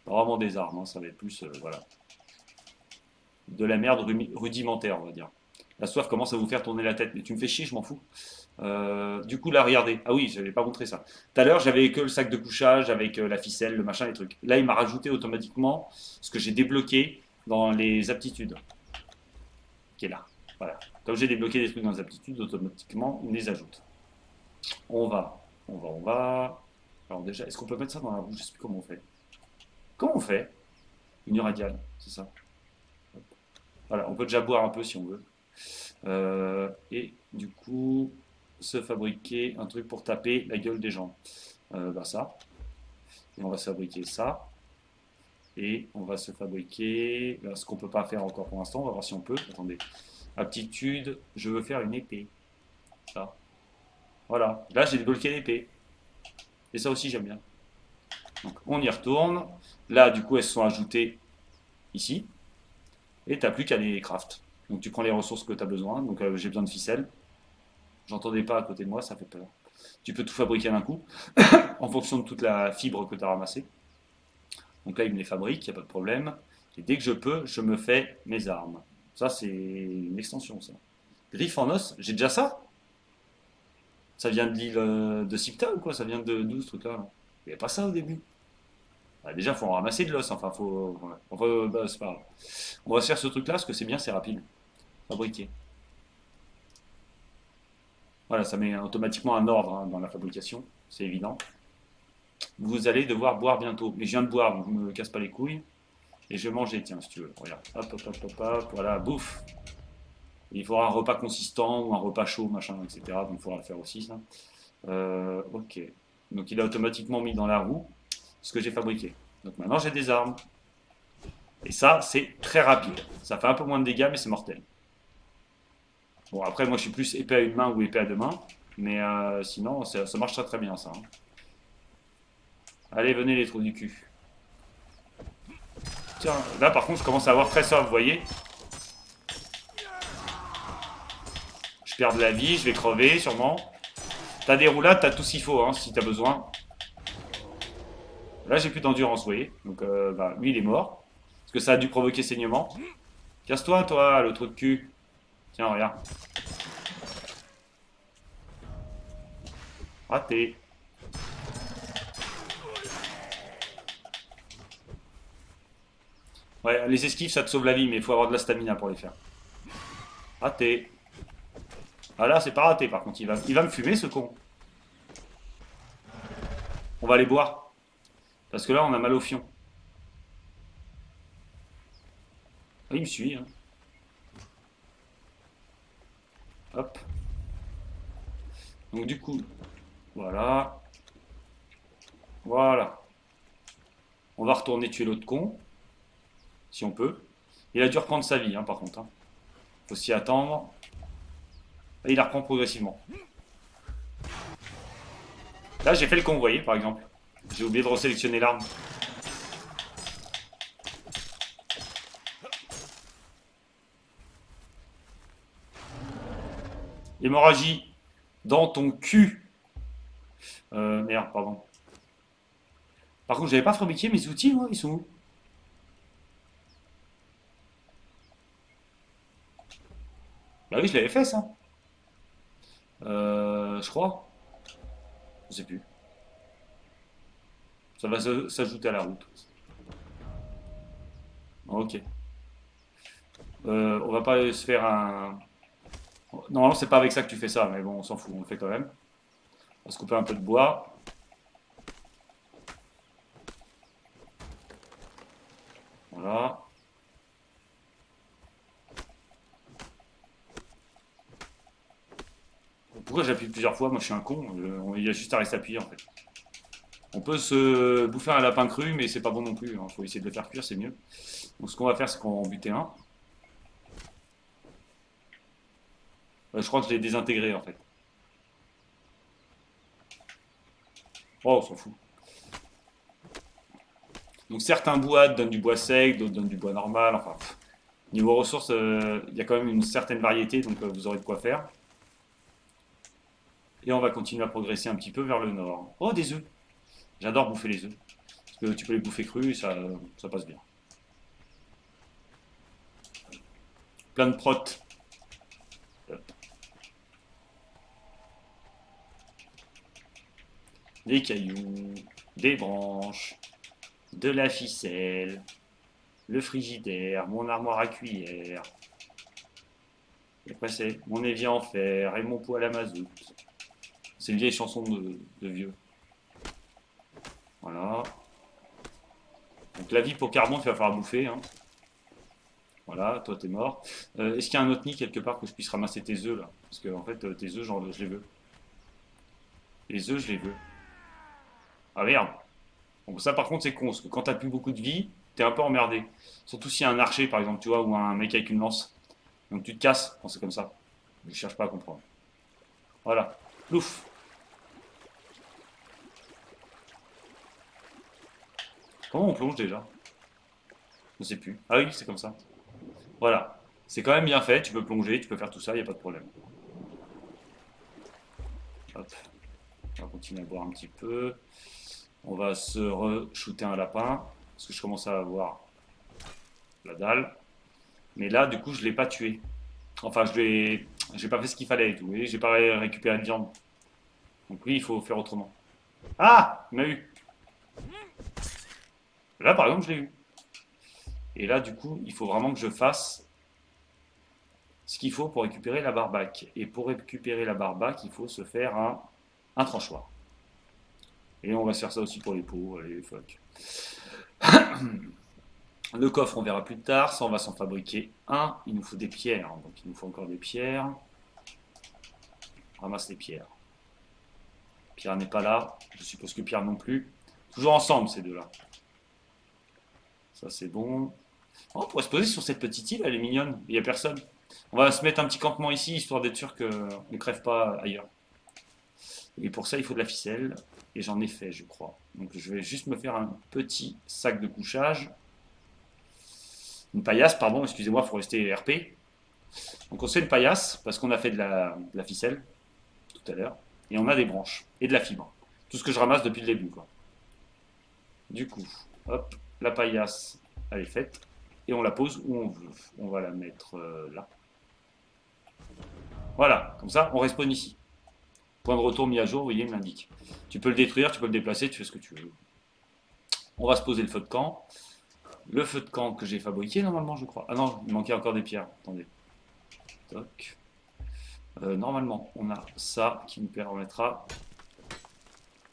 Pas vraiment des armes, hein, ça va être plus, voilà. De la merde rudimentaire, on va dire. La soif commence à vous faire tourner la tête. Mais tu me fais chier, je m'en fous. Du coup là, regardez. Ah oui, je n'avais pas montré ça. Tout à l'heure, j'avais que le sac de couchage avec la ficelle, le machin, les trucs. Là, il m'a rajouté automatiquement ce que j'ai débloqué dans les aptitudes, qui est là, voilà. Comme j'ai débloqué des trucs dans les aptitudes, automatiquement, on les ajoute. On va. Alors déjà, est-ce qu'on peut mettre ça dans la rouge? Je sais plus comment on fait. Comment on fait? Une radiale, c'est ça. Voilà, on peut déjà boire un peu si on veut. Et du coup, se fabriquer un truc pour taper la gueule des gens. Ben ça. Et on va se fabriquer ça. Et on va se fabriquer là, ce qu'on ne peut pas faire encore pour l'instant. On va voir si on peut. Attendez. Aptitude, je veux faire une épée. Ça. Voilà. Là, j'ai débloqué l'épée. Et ça aussi, j'aime bien. Donc, on y retourne. Là, du coup, elles se sont ajoutées ici. Et tu n'as plus qu'à les craft. Donc, tu prends les ressources que tu as besoin. Donc, j'ai besoin de ficelle. J'entendais pas à côté de moi, ça fait peur. Tu peux tout fabriquer d'un coup, en fonction de toute la fibre que tu as ramassée. Donc là, il me les fabrique, il n'y a pas de problème. Et dès que je peux, je me fais mes armes. Ça, c'est une extension, ça. Griffe en os, j'ai déjà ça? Ça vient de l'île de Siptah ou quoi? Ça vient de d'où ce truc-là? Il n'y a pas ça au début. Bah, déjà, il faut en ramasser de l'os. Enfin, faut... ouais. Bah, c'est pas grave. On va se faire ce truc-là, parce que c'est bien, c'est rapide. Fabriquer. Voilà, ça met automatiquement un ordre hein, dans la fabrication. C'est évident. Vous allez devoir boire bientôt. Mais je viens de boire, donc je ne me casse pas les couilles. Et je vais manger, tiens, si tu veux. Regarde. Hop, hop, hop, hop, hop. Voilà, bouffe. Il faudra un repas consistant ou un repas chaud, machin, etc. Donc il faudra le faire aussi, ça. Ok. Donc il a automatiquement mis dans la roue ce que j'ai fabriqué. Donc maintenant j'ai des armes. Et ça, c'est très rapide. Ça fait un peu moins de dégâts, mais c'est mortel. Bon, après, moi je suis plus épée à une main ou épée à deux mains. Mais sinon, ça marche très très bien, ça. Hein. Allez, venez les trous du cul. Tiens, là par contre, je commence à avoir très soif, vous voyez. Je perds de la vie, je vais crever sûrement. T'as des roulades, t'as tout ce qu'il faut, hein, si t'as besoin. Là, j'ai plus d'endurance, vous voyez. Donc, bah, lui, il est mort. Parce que ça a dû provoquer saignement. Casse-toi, toi, le trou de cul. Tiens, regarde. Raté. Ouais, les esquives, ça te sauve la vie, mais il faut avoir de la stamina pour les faire. Raté. Ah là, c'est pas raté, par contre. Il va me fumer, ce con. On va aller boire. Parce que là, on a mal au fion. Il me suit. Hein. Hop. Donc, du coup, voilà. Voilà. On va retourner tuer l'autre con. Si on peut. Il a dû reprendre sa vie, hein, par contre. Hein. Faut s'y attendre. Et il la reprend progressivement. Là, j'ai fait le con, vous voyez, par exemple. J'ai oublié de resélectionner l'arme. Hémorragie dans ton cul. Merde, pardon. Par contre, j'avais pas fabriqué mes outils, moi. Ils sont où? Bah oui, je l'avais fait, ça. Je crois. Je sais plus. Ça va s'ajouter à la route. Ok. On va pas se faire un... Normalement, c'est pas avec ça que tu fais ça, mais bon, on s'en fout, on le fait quand même. On va se couper un peu de bois. Voilà. Pourquoi j'appuie plusieurs fois? Moi, je suis un con. Il y a juste à rester appuyé, en fait. On peut se bouffer un lapin cru, mais c'est pas bon non plus. Il faut essayer de le faire cuire, c'est mieux. Donc, ce qu'on va faire, c'est qu'on va en buter un. Je crois que je l'ai désintégré, en fait. Oh, on s'en fout. Donc certains bois donnent du bois sec, d'autres donnent du bois normal. Enfin, niveau ressources, il y a quand même une certaine variété, donc vous aurez de quoi faire. Et on va continuer à progresser un petit peu vers le nord. Oh, des œufs! J'adore bouffer les œufs. Parce que tu peux les bouffer crus, ça passe bien. Plein de protes. Des cailloux, des branches, de la ficelle, le frigidaire, mon armoire à cuillère. Et après c'est mon évier en fer et mon poêle à mazout. C'est une vieille chanson de vieux. Voilà. Donc la vie pour carbone, il va falloir bouffer. Hein. Voilà, toi t'es mort. Est-ce qu'il y a un autre nid quelque part que je puisse ramasser tes œufs là? Parce que en fait tes œufs, genre je les veux. Les œufs, je les veux. Ah merde. Bon, ça par contre c'est con, parce que quand t'as plus beaucoup de vie, t'es un peu emmerdé. Surtout s'il y a un archer par exemple, tu vois, ou un mec avec une lance. Donc tu te casses, quand c'est comme ça. Je cherche pas à comprendre. Voilà. Plouf. Comment on plonge déjà? Je sais plus. Ah oui, c'est comme ça. Voilà. C'est quand même bien fait, tu peux plonger, tu peux faire tout ça, il n'y a pas de problème. Hop. On va continuer à boire un petit peu. On va se re-shooter un lapin. Parce que je commence à avoir la dalle. Mais là, du coup, je ne l'ai pas tué. Enfin, je n'ai pas fait ce qu'il fallait et tout. Et je n'ai pas récupéré de viande. Donc oui, il faut faire autrement. Ah, il m'a eu. Là, par exemple, je l'ai eu. Et là, du coup, il faut vraiment que je fasse ce qu'il faut pour récupérer la barbaque. Et pour récupérer la barbaque, il faut se faire un tranchoir. Et on va se faire ça aussi pour les peaux. Allez, fuck. Le coffre, on verra plus tard. Ça, on va s'en fabriquer un. Il nous faut des pierres. Donc, il nous faut encore des pierres. Ramasse les pierres. Pierre n'est pas là. Je suppose que Pierre non plus. Toujours ensemble, ces deux-là. Ça, c'est bon. Oh, on pourrait se poser sur cette petite île. Elle est mignonne. Il n'y a personne. On va se mettre un petit campement ici, histoire d'être sûr qu'on ne crève pas ailleurs. Et pour ça, il faut de la ficelle. Et j'en ai fait, je crois. Donc, je vais juste me faire un petit sac de couchage. Une paillasse, pardon. Excusez-moi, il faut rester RP. Donc, on se fait une paillasse parce qu'on a fait de la ficelle tout à l'heure. Et on a des branches et de la fibre. Tout ce que je ramasse depuis le début, quoi. Du coup, hop, la paillasse, elle est faite. Et on la pose où on veut. On va la mettre là. Voilà. Comme ça, on respawn ici. Point de retour mis à jour, vous voyez, il me l'indique. Tu peux le détruire, tu peux le déplacer, tu fais ce que tu veux. On va se poser le feu de camp. Le feu de camp que j'ai fabriqué normalement, je crois. Ah non, il manquait encore des pierres. Attendez. Toc. Normalement, on a ça qui nous permettra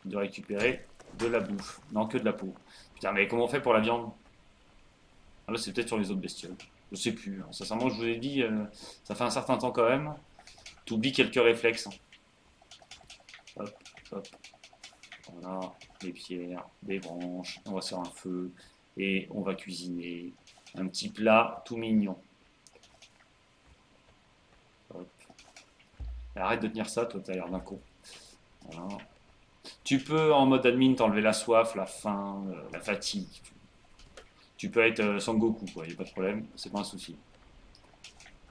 de récupérer de la bouffe. Non, que de la peau. Putain, mais comment on fait pour la viande? Ah là, c'est peut-être sur les autres bestioles. Je sais plus. Hein. Sincèrement, je vous ai dit, ça fait un certain temps quand même. T'oublies quelques réflexes. Hein. Hop, hop. On a des pierres, des branches. On va faire un feu et on va cuisiner un petit plat tout mignon. Hop. Arrête de tenir ça, toi, t'as l'air d'un con. Voilà. Tu peux en mode admin t'enlever la soif, la faim, la fatigue. Tu peux être sans Goku, quoi. Y a pas de problème, c'est pas un souci.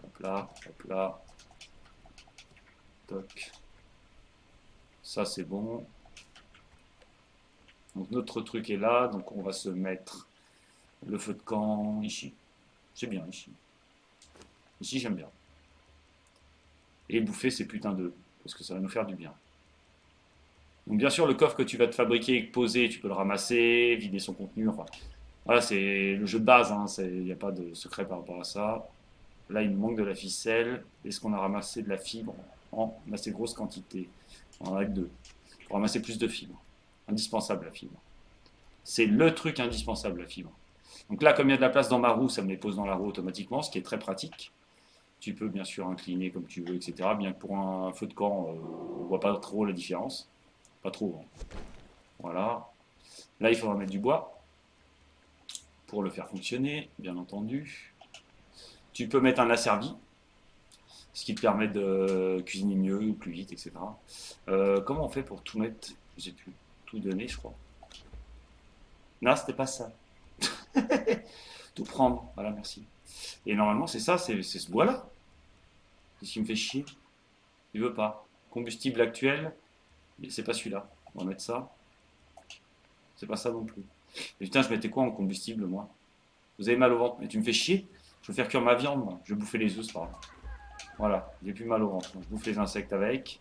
Hop là, hop là. Toc. Ça c'est bon. Donc notre truc est là, donc on va se mettre le feu de camp ici. C'est bien ici. Ici j'aime bien. Et bouffer ces putains d'œufs, parce que ça va nous faire du bien. Donc bien sûr le coffre que tu vas te fabriquer et poser, tu peux le ramasser, vider son contenu, enfin. Voilà, c'est le jeu de base, hein, il n'y a pas de secret par rapport à ça. Là, il nous manque de la ficelle. Est-ce qu'on a ramassé de la fibre en assez grosse quantité? On en a deux. Pour ramasser plus de fibre. Indispensable, la fibre. C'est le truc indispensable, la fibre. Donc là, comme il y a de la place dans ma roue, ça me les pose dans la roue automatiquement, ce qui est très pratique. Tu peux bien sûr incliner comme tu veux, etc. Bien que pour un feu de camp, on ne voit pas trop la différence. Pas trop. Hein. Voilà. Là, il faudra mettre du bois. Pour le faire fonctionner, bien entendu. Tu peux mettre un asservi, ce qui te permet de cuisiner mieux ou plus vite, etc. Comment on fait pour tout mettre? J'ai pu tout donner, je crois. Non, c'était pas ça. Tout prendre, voilà, merci. Et normalement, c'est ça, c'est ce bois-là. C'est ce qui me fait chier. Il veut pas. Combustible actuel, mais c'est pas celui-là. On va mettre ça. C'est pas ça non plus. Mais putain, je mettais quoi en combustible, moi? Vous avez mal au ventre? Mais tu me fais chier? Je veux faire cuire ma viande, moi. Je vais bouffer les œufs, par là. Voilà, j'ai plus mal au ventre. Donc, je bouffe les insectes avec.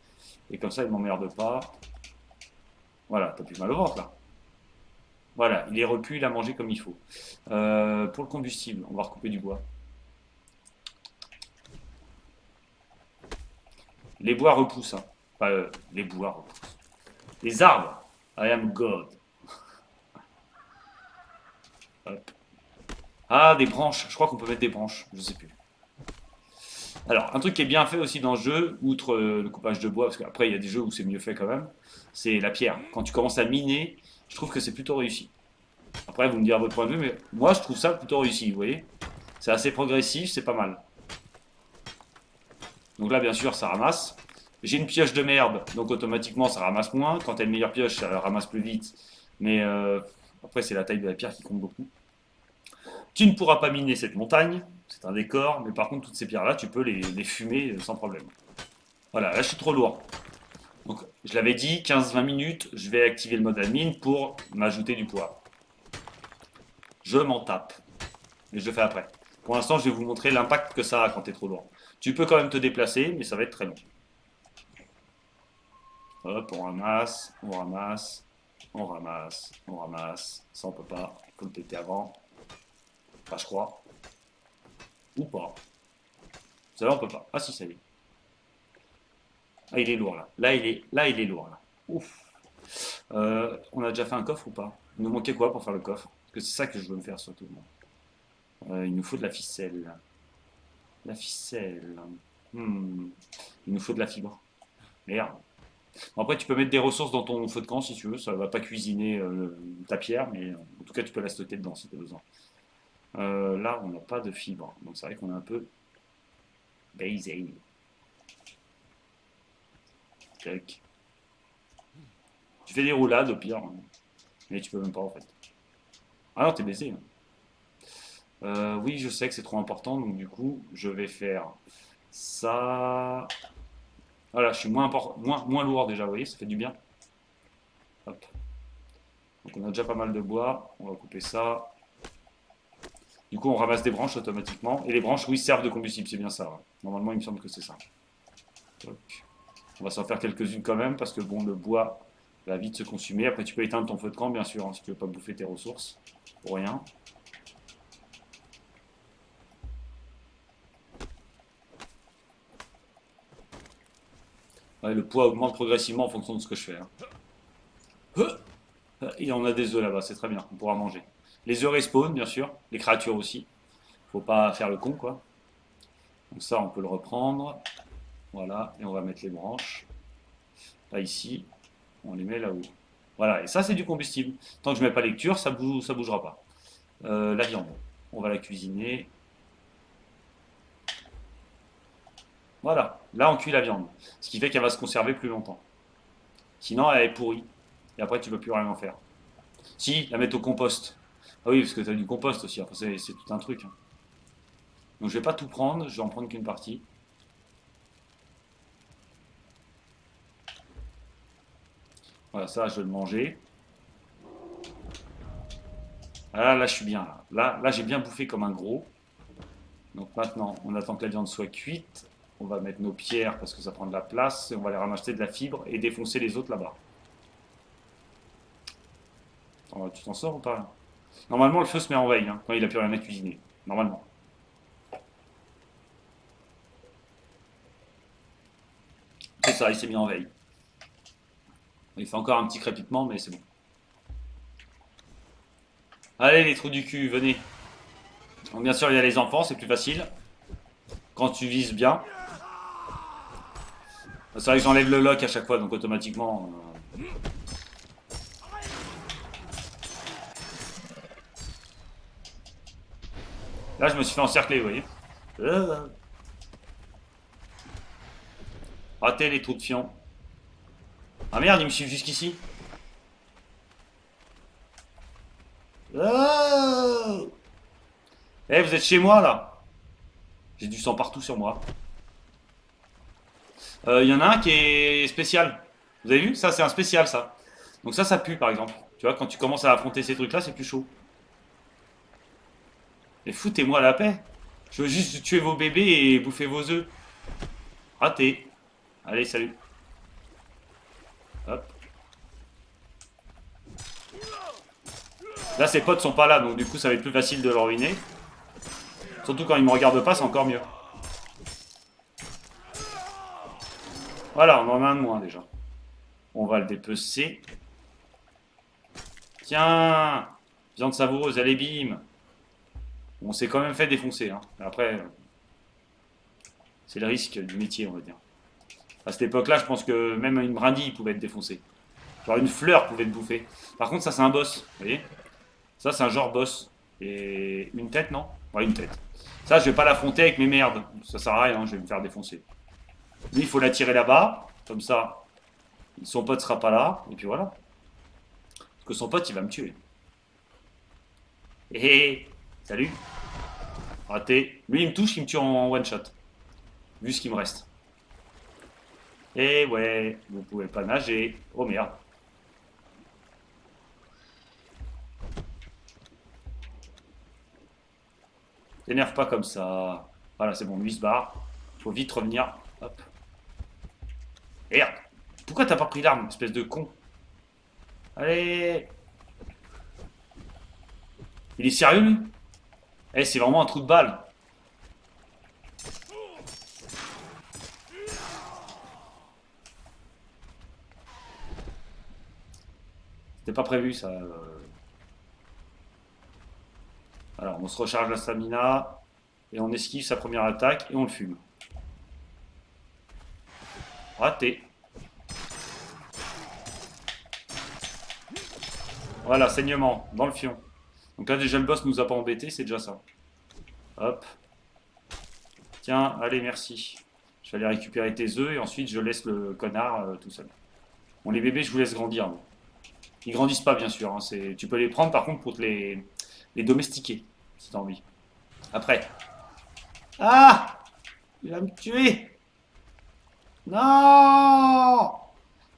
Et comme ça, ils ne m'emmerdent pas. Voilà, t'as plus mal au ventre, là. Voilà, il est repu, il a mangé comme il faut. Pour le combustible, on va recouper du bois. Les bois repoussent, hein. Enfin, les bois repoussent. Les arbres. I am God. Hop. Ah, des branches. Je crois qu'on peut mettre des branches. Je sais plus. Alors, un truc qui est bien fait aussi dans le jeu, outre le coupage de bois, parce qu'après, il y a des jeux où c'est mieux fait quand même, c'est la pierre. Quand tu commences à miner, je trouve que c'est plutôt réussi. Après, vous me direz votre point de vue, mais moi, je trouve ça plutôt réussi, vous voyez. C'est assez progressif, c'est pas mal. Donc là, bien sûr, ça ramasse. J'ai une pioche de merde, donc automatiquement, ça ramasse moins. Quand t'as une meilleure pioche, ça ramasse plus vite. Mais... après, c'est la taille de la pierre qui compte beaucoup. Tu ne pourras pas miner cette montagne, c'est un décor, mais par contre, toutes ces pierres-là, tu peux les fumer sans problème. Voilà, là, je suis trop lourd. Donc, je l'avais dit, 15-20 minutes, je vais activer le mode admin pour m'ajouter du poids. Je m'en tape, mais je le fais après. Pour l'instant, je vais vous montrer l'impact que ça a quand tu es trop lourd. Tu peux quand même te déplacer, mais ça va être très long. Hop, on ramasse, on ramasse. On ramasse, on ramasse. Ça, on peut pas, comme t'étais avant. Enfin, je crois. Ou pas. Ça, là, on peut pas. Ah, si, ça y est. Ah, il est lourd, là. Là, il est lourd, là. Ouf. On a déjà fait un coffre ou pas? Il nous manquait quoi pour faire le coffre? Parce que c'est ça que je veux me faire, surtout. Il nous faut de la ficelle. La ficelle. Il nous faut de la fibre. Merde. Après, tu peux mettre des ressources dans ton feu de camp si tu veux. Ça ne va pas cuisiner ta pierre, mais en tout cas, tu peux la stocker dedans si tu as besoin. Là, on n'a pas de fibre. Donc, c'est vrai qu'on est un peu baisé. Tac. Tu fais des roulades au pire. Hein. Mais tu peux même pas en fait. Ah non, t'es baisé. Hein. Oui, je sais que c'est trop important. Donc, du coup, je vais faire ça. Voilà, je suis moins lourd déjà, vous voyez, ça fait du bien. Hop. Donc on a déjà pas mal de bois, on va couper ça. Du coup, on ramasse des branches automatiquement. Et les branches, oui, servent de combustible, c'est bien ça. Hein. Normalement, il me semble que c'est ça. Hop. On va s'en faire quelques-unes quand même, parce que bon, le bois va vite se consumer. Après, tu peux éteindre ton feu de camp, bien sûr, hein, si tu veux pas bouffer tes ressources. Pour rien. Ouais, le poids augmente progressivement en fonction de ce que je fais. Hein. Et on a des œufs là-bas, c'est très bien, on pourra manger. Les œufs respawn, bien sûr, les créatures aussi. Faut pas faire le con, quoi. Donc ça, on peut le reprendre. Voilà, et on va mettre les branches. Là, ici, on les met là-haut. Voilà, et ça, c'est du combustible. Tant que je mets pas lecture, ça bougera pas. La viande, on va la cuisiner. Voilà, là on cuit la viande, ce qui fait qu'elle va se conserver plus longtemps. Sinon elle est pourrie, et après tu ne peux plus rien en faire. Si, la mettre au compost. Ah oui, parce que tu as du compost aussi, enfin, c'est tout un truc. Hein. Donc je ne vais pas tout prendre, je vais en prendre qu'une partie. Voilà, ça, je vais le manger. Ah, là, je suis bien. Là j'ai bien bouffé comme un gros. Donc maintenant, on attend que la viande soit cuite. On va mettre nos pierres parce que ça prend de la place. Et on va aller ramasser de la fibre et défoncer les autres là-bas. Tu t'en sors ou pas? Normalement, le feu se met en veille hein, quand il n'a plus rien à cuisiner. Normalement. C'est ça, il s'est mis en veille. Il fait encore un petit crépitement, mais c'est bon. Allez, les trous du cul, venez. Donc, bien sûr, il y a les enfants, c'est plus facile. Quand tu vises bien. C'est vrai que j'enlève le lock à chaque fois, donc automatiquement... Là, je me suis fait encercler, vous voyez. Raté les trous de fion. Ah merde, il me suit jusqu'ici. Oh. Eh, vous êtes chez moi, là. J'ai du sang partout sur moi. Y en a un qui est spécial. Vous avez vu? Ça, c'est un spécial, ça. Donc ça, ça pue, par exemple. Tu vois, quand tu commences à affronter ces trucs-là, c'est plus chaud. Mais foutez-moi la paix. Je veux juste tuer vos bébés et bouffer vos œufs. Raté. Allez, salut. Hop. Là, ses potes sont pas là, donc du coup, ça va être plus facile de le ruiner. Surtout quand ils me regardent pas, c'est encore mieux. Voilà, on en a un de moins déjà. On va le dépecer. Tiens, viande savoureuse, allez bim. On s'est quand même fait défoncer. Hein. Après, c'est le risque du métier, on va dire. À cette époque-là, je pense que même une brindille pouvait être défoncée. Genre une fleur pouvait être bouffée. Par contre, ça, c'est un boss. Vous voyez? Ça, c'est un genre boss. Et une tête, non? Ouais, une tête. Ça, je vais pas l'affronter avec mes merdes. Ça sert à rien, hein, je vais me faire défoncer. Lui, il faut l'attirer là-bas. Comme ça, son pote sera pas là. Et puis voilà. Parce que son pote, il va me tuer. Hé, salut. Raté. Lui, il me touche, il me tue en one shot. Vu ce qu'il me reste. Eh ouais, vous pouvez pas nager. Oh merde. T'énerve pas comme ça. Voilà, c'est bon, lui se barre. Faut vite revenir. Hop. Merde. Pourquoi t'as pas pris l'arme, espèce de con? Allez. Il est sérieux, lui? Eh, c'est vraiment un trou de balle. C'était pas prévu ça. Alors on se recharge la stamina et on esquive sa première attaque et on le fume. Raté. Voilà, saignement dans le fion. Donc là déjà le boss nous a pas embêté, c'est déjà ça. Hop. Tiens, allez merci. Je vais aller récupérer tes œufs et ensuite je laisse le connard tout seul. Bon les bébés je vous laisse grandir. Bon. Ils grandissent pas, bien sûr. Hein. Tu peux les prendre, par contre, pour te les domestiquer, si t'as envie. Après. Ah! Il va me tuer! Non!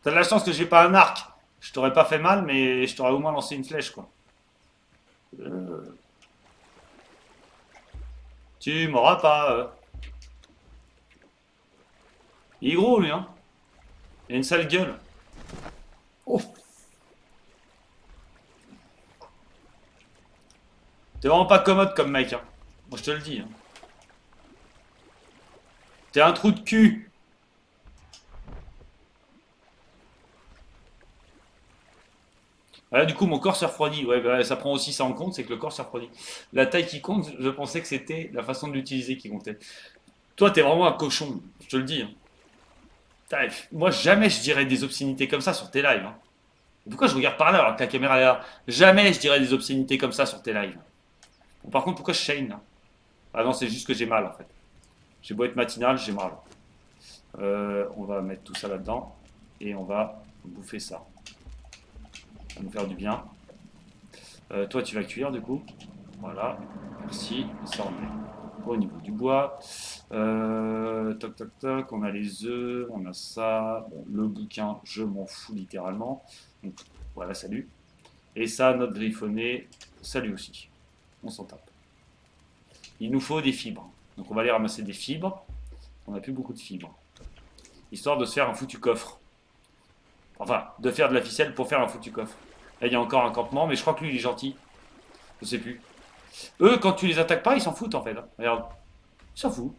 T'as de la chance que j'ai pas un arc. Je t'aurais pas fait mal, mais je t'aurais au moins lancé une flèche, quoi. Tu m'auras pas. Il est gros, lui, hein. Il a une sale gueule. Oh! T'es vraiment pas commode comme mec, hein. Moi je te le dis. Hein. T'es un trou de cul. Voilà, du coup mon corps se refroidit. Ouais, bah, ça prend aussi ça en compte, c'est que le corps se refroidit. La taille qui compte, je pensais que c'était la façon de l'utiliser qui comptait. Toi t'es vraiment un cochon, je te le dis. Hein. Putain, moi jamais je dirais des obscénités comme ça sur tes lives. Hein. Pourquoi je regarde par là alors que la caméra est là? Jamais je dirais des obscénités comme ça sur tes lives. Bon, par contre, pourquoi je chaîne? Ah non, c'est juste que j'ai mal, en fait. J'ai beau être matinal, j'ai mal. On va mettre tout ça là-dedans. Et on va bouffer ça. Ça va nous faire du bien. Toi, tu vas cuire, du coup. Voilà. Merci. Ça, on met. au niveau du bois. Toc, toc, toc, on a les œufs, on a ça. Bon, le bouquin, je m'en fous littéralement. Donc, voilà, salut. Et ça, notre griffonnet, salut aussi. On s'en tape. Il nous faut des fibres. Donc, on va aller ramasser des fibres. On n'a plus beaucoup de fibres. Histoire de se faire un foutu coffre. Enfin, de faire de la ficelle pour faire un foutu coffre. Là, il y a encore un campement, mais je crois que lui, il est gentil. Je sais plus. Eux, quand tu les attaques pas, ils s'en foutent en fait. Regarde, ils s'en foutent.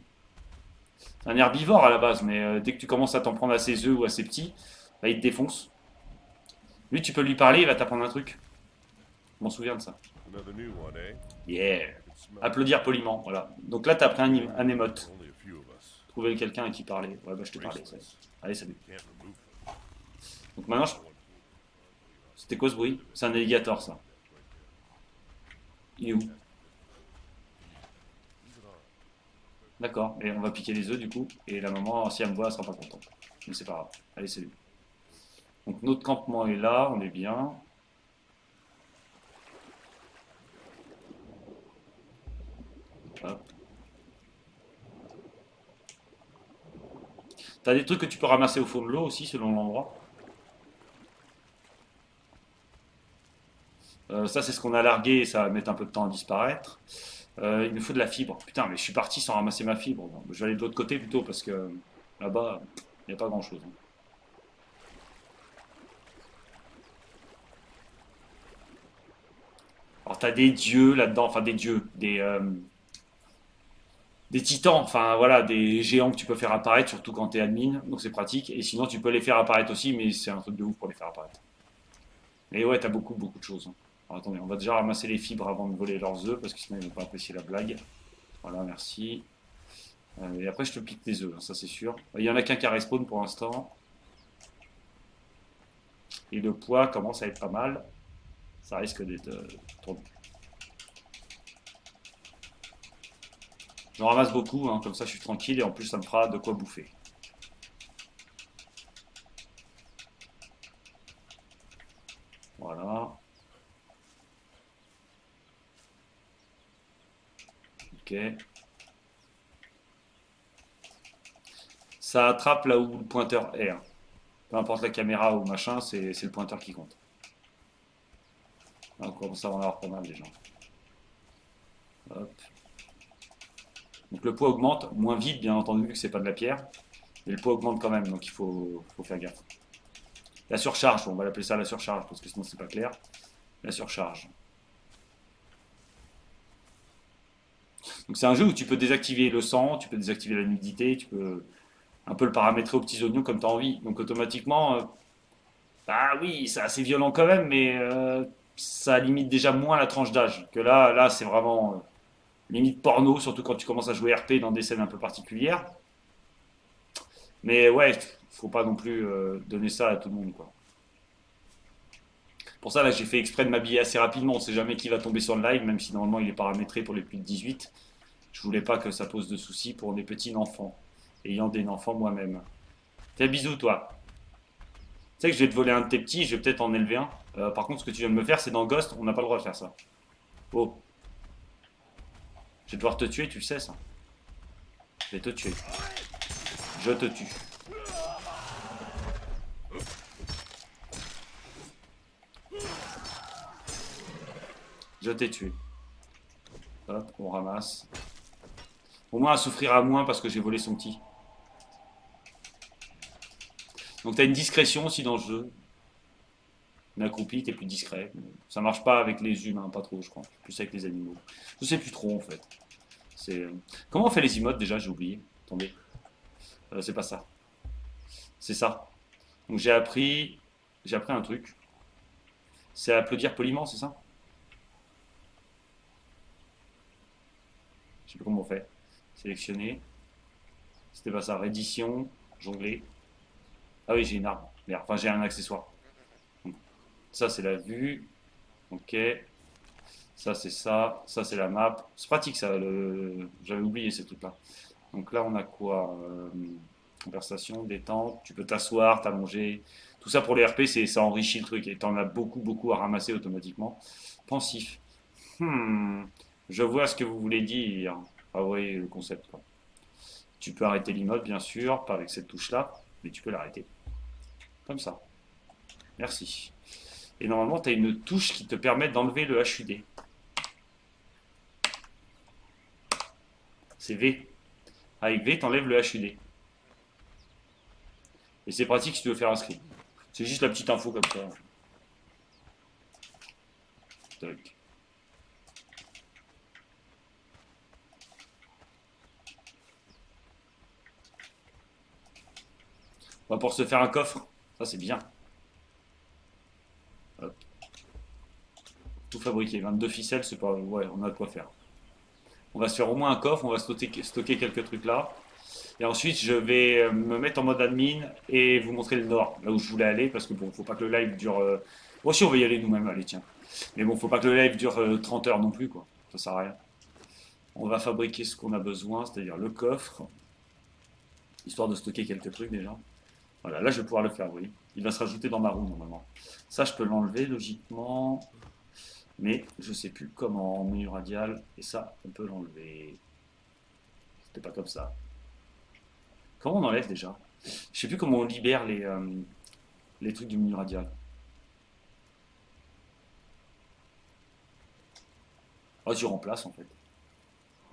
C'est un herbivore à la base, mais dès que tu commences à t'en prendre à ses œufs ou à ses petits, bah, il te défonce. Lui, tu peux lui parler, il va t'apprendre un truc. Je m'en souviens de ça. Yeah. Applaudir poliment, voilà. Donc là, t'as pris un émote. Trouver quelqu'un à qui parler. Ouais, bah je te parlais. Ça. Allez, salut. Donc maintenant, je... C'était quoi ce bruit? C'est un alligator, ça. Il est où? D'accord, et on va piquer les œufs du coup. Et la maman, si elle me voit, elle sera pas contente. Mais c'est pas grave. Allez, salut. Donc notre campement est là, on est bien. Hop. T'as des trucs que tu peux ramasser au fond de l'eau aussi, selon l'endroit. Ça, c'est ce qu'on a largué et ça va mettre un peu de temps à disparaître. Il nous faut de la fibre. Putain, mais je suis parti sans ramasser ma fibre. Non, je vais aller de l'autre côté plutôt parce que là-bas, il n'y a pas grand-chose. Hein. Alors, t'as des dieux là-dedans. Enfin, des dieux. Des titans. Enfin, voilà, des géants que tu peux faire apparaître, surtout quand t'es admin. Donc, c'est pratique. Et sinon, tu peux les faire apparaître aussi, mais c'est un truc de ouf pour les faire apparaître. Et ouais, t'as beaucoup de choses. Hein. Alors, attendez, on va déjà ramasser les fibres avant de voler leurs œufs, parce que sinon ils ne vont pas apprécier la blague. Voilà, merci. Et après, je te pique tes œufs, hein, ça c'est sûr. Il n'y en a qu'un qui a respawn pour l'instant. Et le poids commence à être pas mal. Ça risque d'être trop. J'en ramasse beaucoup, hein, comme ça je suis tranquille, et en plus ça me fera de quoi bouffer. Voilà. Ok. Ça attrape là où le pointeur est. Hein. Peu importe la caméra ou machin, c'est le pointeur qui compte. Alors, comme ça, on va en avoir pas mal déjà. Hop. Donc le poids augmente, moins vite bien entendu vu que c'est pas de la pierre. Mais le poids augmente quand même, donc il faut faire gaffe. La surcharge, on va l'appeler ça la surcharge, parce que sinon c'est pas clair. La surcharge. Donc c'est un jeu où tu peux désactiver le sang, tu peux désactiver la nudité, tu peux un peu le paramétrer aux petits oignons comme tu as envie. Donc automatiquement, bah oui, c'est assez violent quand même, mais ça limite déjà moins la tranche d'âge. Que là c'est vraiment limite porno, surtout quand tu commences à jouer RP dans des scènes un peu particulières. Mais ouais, faut pas non plus donner ça à tout le monde, quoi. Pour ça, là, j'ai fait exprès de m'habiller assez rapidement. On ne sait jamais qui va tomber sur le live, même si normalement il est paramétré pour les plus de 18. Je voulais pas que ça pose de soucis pour des petits enfants, ayant des enfants moi-même. Fais bisous, toi. Tu sais que je vais te voler un de tes petits, je vais peut-être en élever un. Par contre, ce que tu viens de me faire, c'est dans Ghost, on n'a pas le droit de faire ça. Oh. Je vais devoir te tuer, tu le sais, ça. Je vais te tuer. Je te tue. Je t'ai tué. Hop, on ramasse. Au moins, elle souffrira moins parce que j'ai volé son petit. Donc, t'as une discrétion aussi dans le jeu. Mais accroupi, t'es plus discret. Ça marche pas avec les humains, pas trop, je crois. Plus avec les animaux. Je sais plus trop, en fait. Comment on fait les emotes déjà? J'ai oublié. Attendez. C'est pas ça. C'est ça. Donc j'ai appris un truc. C'est applaudir poliment, c'est ça? Je sais plus comment on fait. Sélectionner. C'était pas ça. Rédition. Jongler. Ah oui, j'ai une arme. Merde. Enfin, j'ai un accessoire. Ça, c'est la vue. Ok. Ça, c'est ça. Ça, c'est la map. C'est pratique, ça. J'avais oublié ces trucs-là. Donc là, on a quoi? Conversation, détente, tu peux t'asseoir, t'allonger. Tout ça pour les RP, ça enrichit le truc. Et t'en as beaucoup à ramasser automatiquement. Pensif. Je vois ce que vous voulez dire. travailler le concept, quoi. Tu peux arrêter l'imode, bien sûr, pas avec cette touche-là, mais tu peux l'arrêter. Comme ça. Merci. Et normalement, tu as une touche qui te permet d'enlever le HUD. C'est V. Avec V, tu enlèves le HUD. Et c'est pratique si tu veux faire un script. C'est juste la petite info comme ça. Toc. On va pouvoir se faire un coffre. Ça, c'est bien. Hop. Tout fabriquer. 22 ficelles, c'est pas... Ouais, on a de quoi faire. On va se faire au moins un coffre. On va stocker quelques trucs là. Et ensuite, je vais me mettre en mode admin et vous montrer le nord, là où je voulais aller, parce que bon, faut pas que le live dure... Bon, si on va y aller nous-mêmes, allez, tiens. Mais bon, faut pas que le live dure 30 heures non plus, quoi. Ça sert à rien. On va fabriquer ce qu'on a besoin, c'est-à-dire le coffre, histoire de stocker quelques trucs déjà. Voilà, là, je vais pouvoir le faire, oui. Il va se rajouter dans ma roue, normalement. Ça, je peux l'enlever, logiquement, mais je sais plus comment, en menu radial, et ça, on peut l'enlever. C'était pas comme ça. Comment on enlève déjà? Je sais plus comment on libère les trucs du menu radial. Ah, tu remplaces en fait.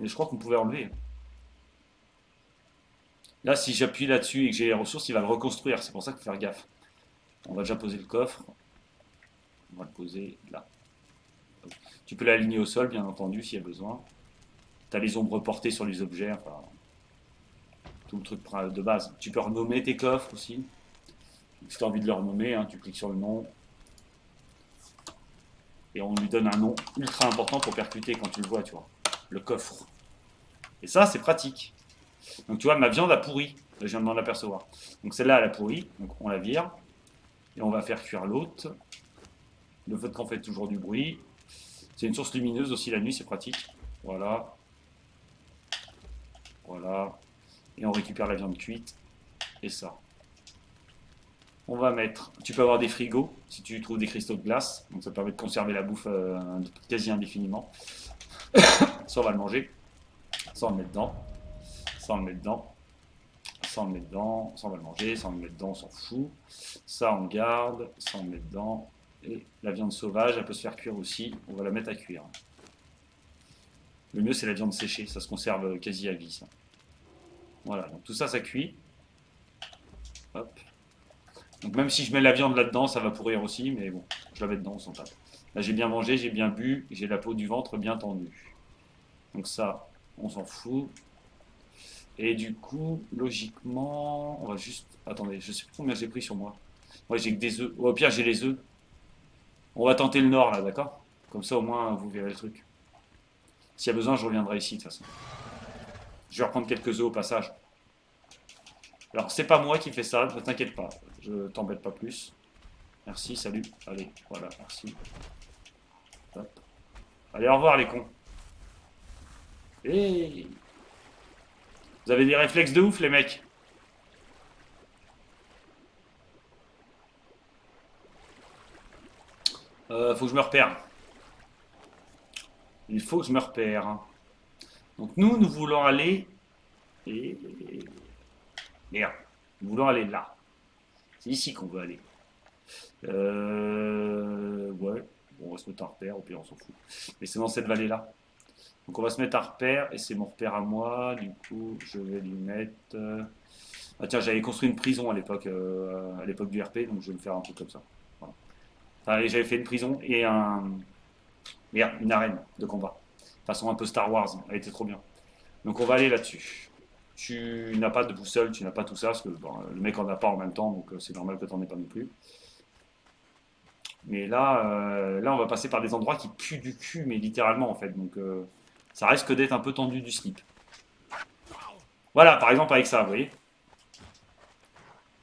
Mais je crois qu'on pouvait enlever. Là, si j'appuie là-dessus et que j'ai les ressources, il va le reconstruire. C'est pour ça qu'il faut faire gaffe. On va déjà poser le coffre. On va le poser là. Tu peux l'aligner au sol, bien entendu, s'il y a besoin. Tu as les ombres portées sur les objets. Enfin... le truc de base. Tu peux renommer tes coffres aussi. Si tu as envie de le renommer, hein, tu cliques sur le nom. Et on lui donne un nom ultra important pour percuter quand tu le vois, tu vois. Le coffre. Et ça, c'est pratique. Donc tu vois, ma viande a pourri. Je viens de m'en apercevoir. Donc celle-là, elle a pourri. Donc on la vire. Et on va faire cuire l'autre. Le feu de camp fait toujours du bruit. C'est une source lumineuse aussi la nuit, c'est pratique. Voilà. Voilà. Et on récupère la viande cuite. Et ça. On va mettre... Tu peux avoir des frigos, si tu trouves des cristaux de glace. Donc ça permet de conserver la bouffe quasi indéfiniment. Ça, on va le manger. Ça, on le met dedans. Ça, on le met dedans. Ça, on le met dedans. Ça, on va le manger. Ça, on le met dedans, on s'en fout. Ça, on garde. Ça, on le met dedans. Et la viande sauvage, elle peut se faire cuire aussi. On va la mettre à cuire. Le mieux, c'est la viande séchée. Ça se conserve quasi à vie, ça. Voilà, donc tout ça, ça cuit. Hop. Donc même si je mets la viande là-dedans, ça va pourrir aussi, mais bon, je la mets dedans, on s'en tape. Là, j'ai bien mangé, j'ai bien bu, j'ai la peau du ventre bien tendue. Donc ça, on s'en fout. Et du coup, logiquement, on va juste... Attendez, je sais plus combien j'ai pris sur moi. Ouais, j'ai que des œufs. Au pire, j'ai les œufs. On va tenter le nord, là, d'accord? Comme ça, au moins, vous verrez le truc. S'il y a besoin, je reviendrai ici, de toute façon. Je vais reprendre quelques œufs au passage. Alors, c'est pas moi qui fais ça, ne t'inquiète pas. Je t'embête pas plus. Merci, salut. Allez, voilà, merci. Hop. Allez, au revoir les cons. Hey. Vous avez des réflexes de ouf, les mecs. Faut que je me repère. Il faut que je me repère, hein. Donc nous, nous voulons aller... Merde. Nous voulons aller là. C'est ici qu'on veut aller. Ouais. Bon, on va se mettre un repère, au pire on s'en fout. Mais c'est dans cette vallée-là. Donc on va se mettre un repère, et c'est mon repère à moi. Du coup, je vais lui mettre... Ah tiens, j'avais construit une prison à l'époque du RP, donc je vais me faire un truc comme ça. Voilà. Enfin, j'avais fait une prison et un... Merde, une arène de combat. Façon un peu Star Wars, elle était trop bien. Donc on va aller là-dessus. Tu n'as pas de boussole, tu n'as pas tout ça, parce que bon, le mec en a pas en même temps, donc c'est normal que tu n'en aies pas non plus. Mais là, là on va passer par des endroits qui puent du cul, mais littéralement en fait. Donc ça risque d'être un peu tendu du slip. Voilà, par exemple avec ça, vous voyez.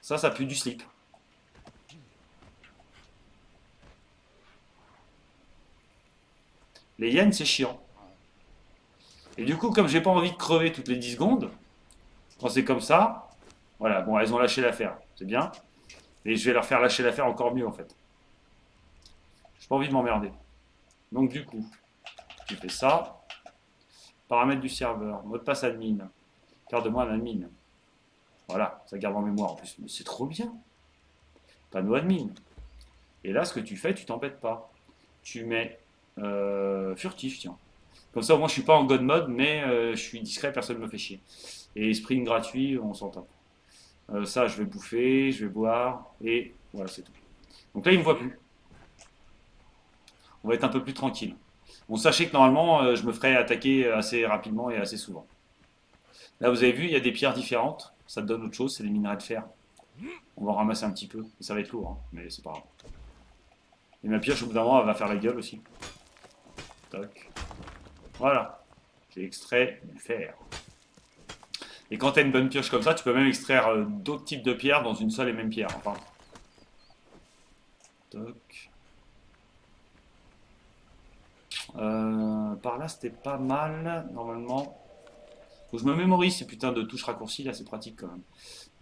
Ça, ça pue du slip. Les yens, c'est chiant. Et du coup, comme j'ai pas envie de crever toutes les 10 secondes, quand c'est comme ça, voilà, bon, elles ont lâché l'affaire, c'est bien. Et je vais leur faire lâcher l'affaire encore mieux, en fait. J'ai pas envie de m'emmerder. Donc du coup, tu fais ça. Paramètres du serveur, mot de passe admin. Garde-moi un admin. Voilà, ça garde en mémoire en plus. Mais c'est trop bien. Panneau admin. Et là, ce que tu fais, tu t'embêtes pas. Tu mets furtif, tiens. Comme ça, au moins, je suis pas en god mode, mais je suis discret, personne ne me fait chier. Et sprint gratuit, on s'en tape. Ça, je vais bouffer, je vais boire, et voilà, c'est tout. Donc là, il ne me voit plus. On va être un peu plus tranquille. Bon, sachez que normalement, je me ferai attaquer assez rapidement et assez souvent. Là, vous avez vu, il y a des pierres différentes. Ça te donne autre chose, c'est des minerais de fer. On va en ramasser un petit peu. Ça va être lourd, hein, mais c'est pas grave. Et ma pioche, au bout d'un moment, elle va faire la gueule aussi. Toc. Voilà. J'ai extrait du fer. Et quand tu as une bonne pioche comme ça, tu peux même extraire d'autres types de pierres dans une seule et même pierre. Enfin. Toc. Par là, c'était pas mal, normalement. Faut que je me mémorise ces putains de touches raccourcies, là, c'est pratique quand même.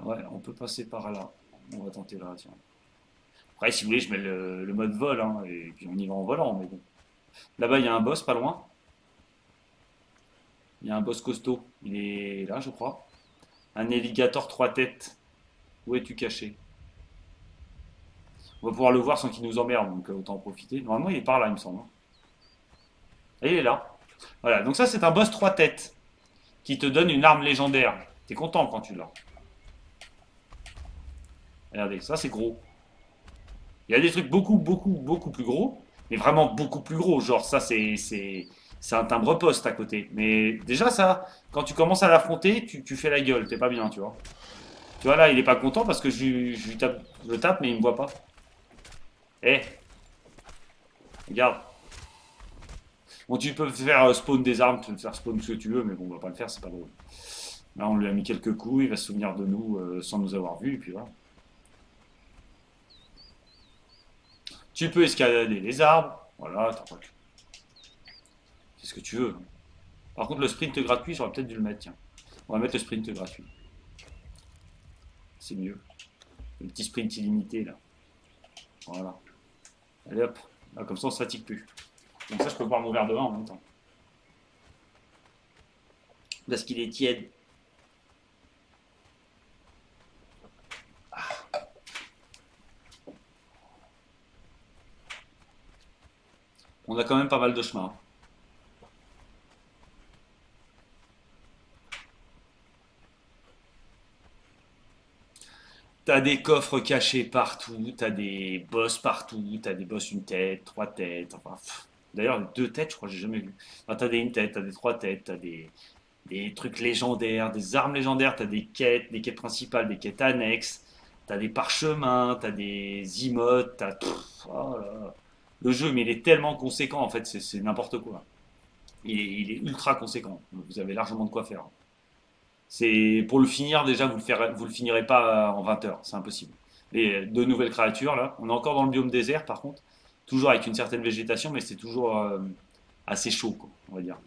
Ouais, on peut passer par là. On va tenter là, tiens. Après, si vous voulez, je mets le mode vol, hein, et puis on y va en volant, mais bon. Là-bas, il y a un boss, pas loin. Il y a un boss costaud. Il est là, je crois. Un alligator 3 têtes. Où es-tu caché? On va pouvoir le voir sans qu'il nous emmerde, donc autant en profiter. Normalement, il est par là, il me semble. Et il est là. Voilà, donc ça, c'est un boss 3 têtes qui te donne une arme légendaire. T'es content quand tu l'as. Regardez, ça, c'est gros. Il y a des trucs beaucoup plus gros, mais vraiment beaucoup plus gros. Genre, ça, c'est un timbre-poste à côté. Mais déjà, ça, quand tu commences à l'affronter, tu fais la gueule. T'es pas bien, tu vois. Tu vois, là, il est pas content parce que je le tape, mais il me voit pas. Eh, regarde. Bon, tu peux faire spawn des armes, tu peux faire spawn ce que tu veux, mais bon, on va pas le faire, c'est pas drôle. Là, on lui a mis quelques coups, il va se souvenir de nous sans nous avoir vus, et puis voilà. Tu peux escalader les arbres, voilà, c'est ce que tu veux. Par contre, le sprint gratuit, j'aurais peut-être dû le mettre, tiens. On va mettre le sprint gratuit. C'est mieux. Le petit sprint illimité, là. Voilà. Allez hop, là, comme ça on se fatigue plus. Comme ça, je peux boire mon verre de vin en même temps. Parce qu'il est tiède. Ah. On a quand même pas mal de chemin. T'as des coffres cachés partout, t'as des boss partout, t'as des boss 1 tête, 3 têtes, enfin... Pff. D'ailleurs, les 2 têtes, je crois que j'ai jamais vu. Enfin, t'as des 1 tête, t'as des 3 têtes, t'as des trucs légendaires, des armes légendaires, t'as des quêtes principales, des quêtes annexes, t'as des parchemins, t'as des emotes, t'as... Oh là là. Le jeu, mais il est tellement conséquent, en fait, c'est n'importe quoi. Il est ultra conséquent, vous avez largement de quoi faire. Pour le finir, déjà, vous le finirez pas en 20 heures, c'est impossible. Et 2 nouvelles créatures, là, on est encore dans le biome désert, par contre. Toujours avec une certaine végétation, mais c'est toujours assez chaud, quoi, on va dire.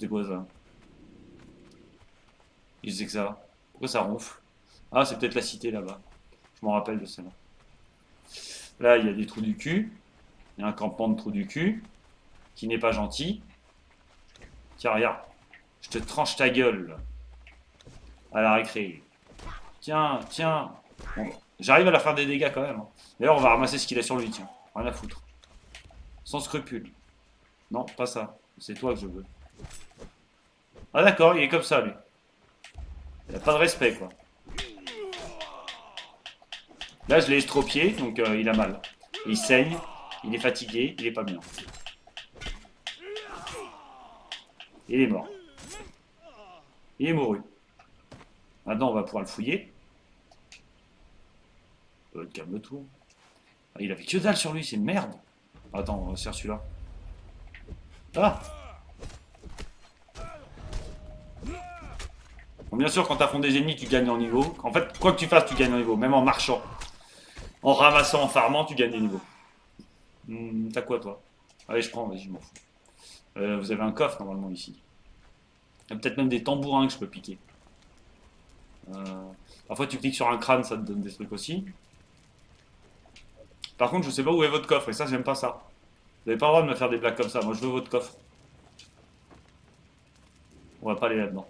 C'est quoi ça? Je sais que ça. Pourquoi ça ronfle? Ah, c'est peut-être la cité là-bas. Je m'en rappelle de celle-là. Là, il y a des trous du cul. Il y a un campement de trous du cul qui n'est pas gentil. Tiens, regarde. Je te tranche ta gueule. À la récré. Tiens, tiens. Bon. J'arrive à leur faire des dégâts quand même. D'ailleurs, on va ramasser ce qu'il a sur lui, tiens. Rien à foutre. Sans scrupule. Non, pas ça. C'est toi que je veux. Ah d'accord, il est comme ça, lui. Il a pas de respect, quoi. Là, je l'ai estropié, donc il a mal. Il saigne, il est fatigué, il est pas bien. Il est mort. Il est mouru. Maintenant, on va pouvoir le fouiller. Calme-toi. Il avait que dalle sur lui, c'est une merde. Attends, on va serrer celui-là. Ah! Bon, bien sûr, quand t'affrontes des ennemis, tu gagnes en niveau. En fait, quoi que tu fasses, tu gagnes en niveau. Même en marchant. En ramassant, en farmant, tu gagnes des niveaux. T'as quoi, toi? Allez, je prends, vas-y, je m'en fous. Vous avez un coffre, normalement, ici. Il y a peut-être même des tambourins que je peux piquer. Parfois, tu cliques sur un crâne, ça te donne des trucs aussi. Par contre, je sais pas où est votre coffre, et ça, j'aime pas ça. Vous n'avez pas le droit de me faire des blagues comme ça, moi je veux votre coffre. On va pas aller là-dedans.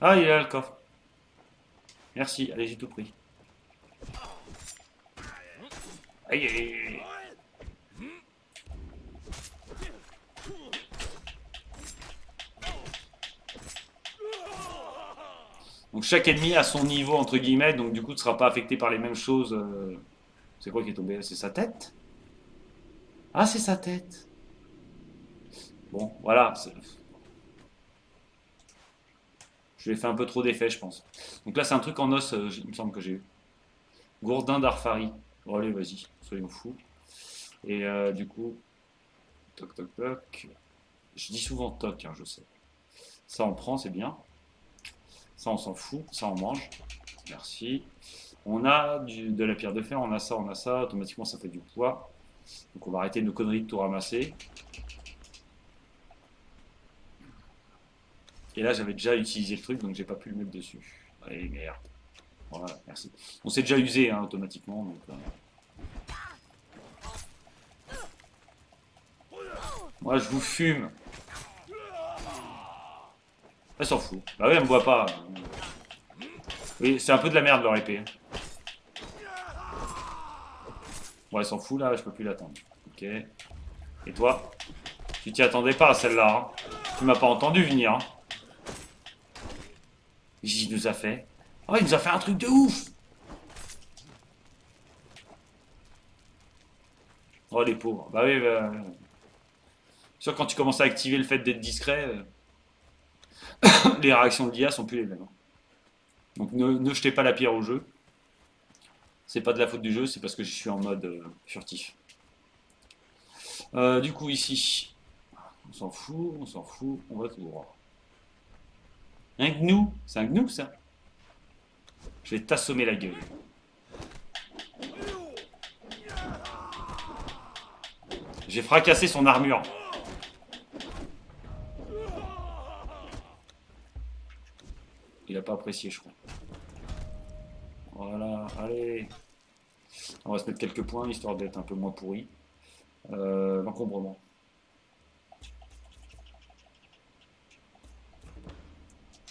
Ah, il est là le coffre. Merci, allez, j'ai tout pris. Aïe, aïe, aïe. Donc chaque ennemi a son niveau, entre guillemets, donc du coup, ne sera pas affecté par les mêmes choses. C'est quoi qui est tombé? C'est sa tête? Ah, c'est sa tête. Bon, voilà. Je lui ai fait un peu trop d'effet, je pense. Donc là, c'est un truc en os, il me semble que j'ai eu. Gourdin d'Arfari. Bon, allez, vas-y, soyons fous. Et du coup, toc, toc, toc. Je dis souvent toc, hein, je sais. Ça, on prend, c'est bien. Ça, on s'en fout. Ça, on mange. Merci. On a de la pierre de fer. On a ça. Automatiquement, ça fait du poids. Donc, on va arrêter nos conneries de tout ramasser. Et là, j'avais déjà utilisé le truc, donc j'ai pas pu le mettre dessus. Allez, merde. Voilà, merci. On s'est déjà usé, hein, automatiquement. Donc, moi, je vous fume. Elle s'en fout. Bah ouais, elle me voit pas. Oui, c'est un peu de la merde leur épée. Bon, elle s'en fout là, je peux plus l'attendre. Ok. Et toi? Tu t'y attendais pas à celle-là. Hein. Tu m'as pas entendu venir. Hein. Il nous a fait. Oh, il nous a fait un truc de ouf! Oh, les pauvres. Bah oui, bah. Sûr, quand tu commences à activer le fait d'être discret. Les réactions de l'IA sont plus les mêmes. Donc ne jetez pas la pierre au jeu. C'est pas de la faute du jeu, c'est parce que je suis en mode furtif. Du coup ici, on s'en fout, on va tout droit. Un gnou, c'est un gnou ça. Je vais t'assommer la gueule. J'ai fracassé son armure. Il n'a pas apprécié, je crois. Voilà, allez. On va se mettre quelques points, histoire d'être un peu moins pourri. L'encombrement.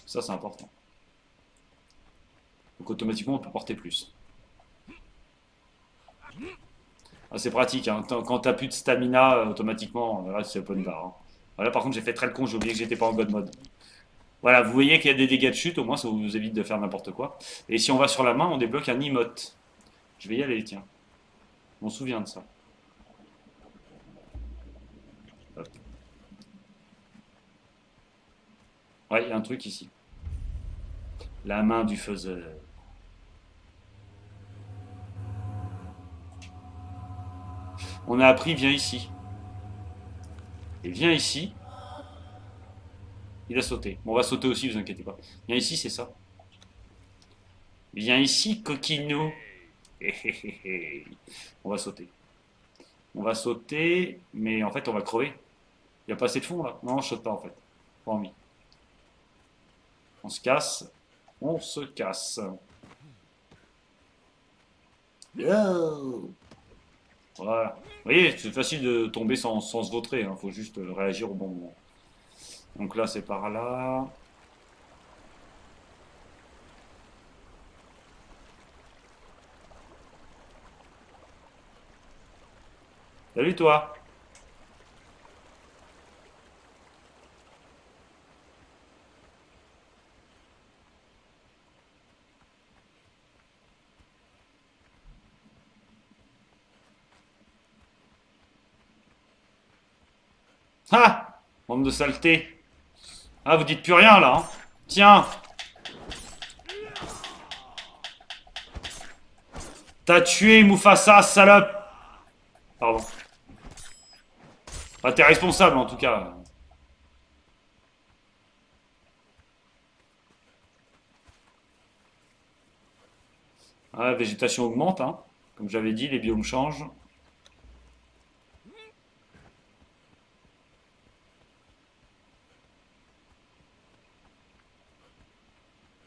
Ça, c'est important. Donc, automatiquement, on peut porter plus. Ah, c'est pratique, hein. Quand tu n'as plus de stamina, automatiquement, là, c'est open bar. Hein. Voilà, par contre, j'ai fait très le con, j'ai oublié que j'étais pas en god mode. Voilà, vous voyez qu'il y a des dégâts de chute, au moins ça vous évite de faire n'importe quoi. Et si on va sur la main, on débloque un emote. Je vais y aller, tiens. Je m'en souviens de ça. Hop. Ouais, il y a un truc ici. La main du faiseur. On a appris, viens ici. Et viens ici. Il a sauté. Bon, on va sauter aussi, vous inquiétez pas. Viens ici, c'est ça. Viens ici, coquinou. Hey, hey, hey. On va sauter. On va sauter, mais en fait, on va crever. Il n'y a pas assez de fond, là. Non, je saute pas, en fait. Pas envie. On se casse. On se casse. Oh. Voilà. Vous voyez, c'est facile de tomber sans se vautrer. Il faut juste réagir au bon moment. Donc là, c'est par là. Salut, toi. Ah, bande de saleté. Ah, vous dites plus rien, là, hein. Tiens. T'as tué Mufasa, salope. Pardon. Enfin, t'es responsable, en tout cas. Ah, la végétation augmente, hein. Comme j'avais dit, les biomes changent.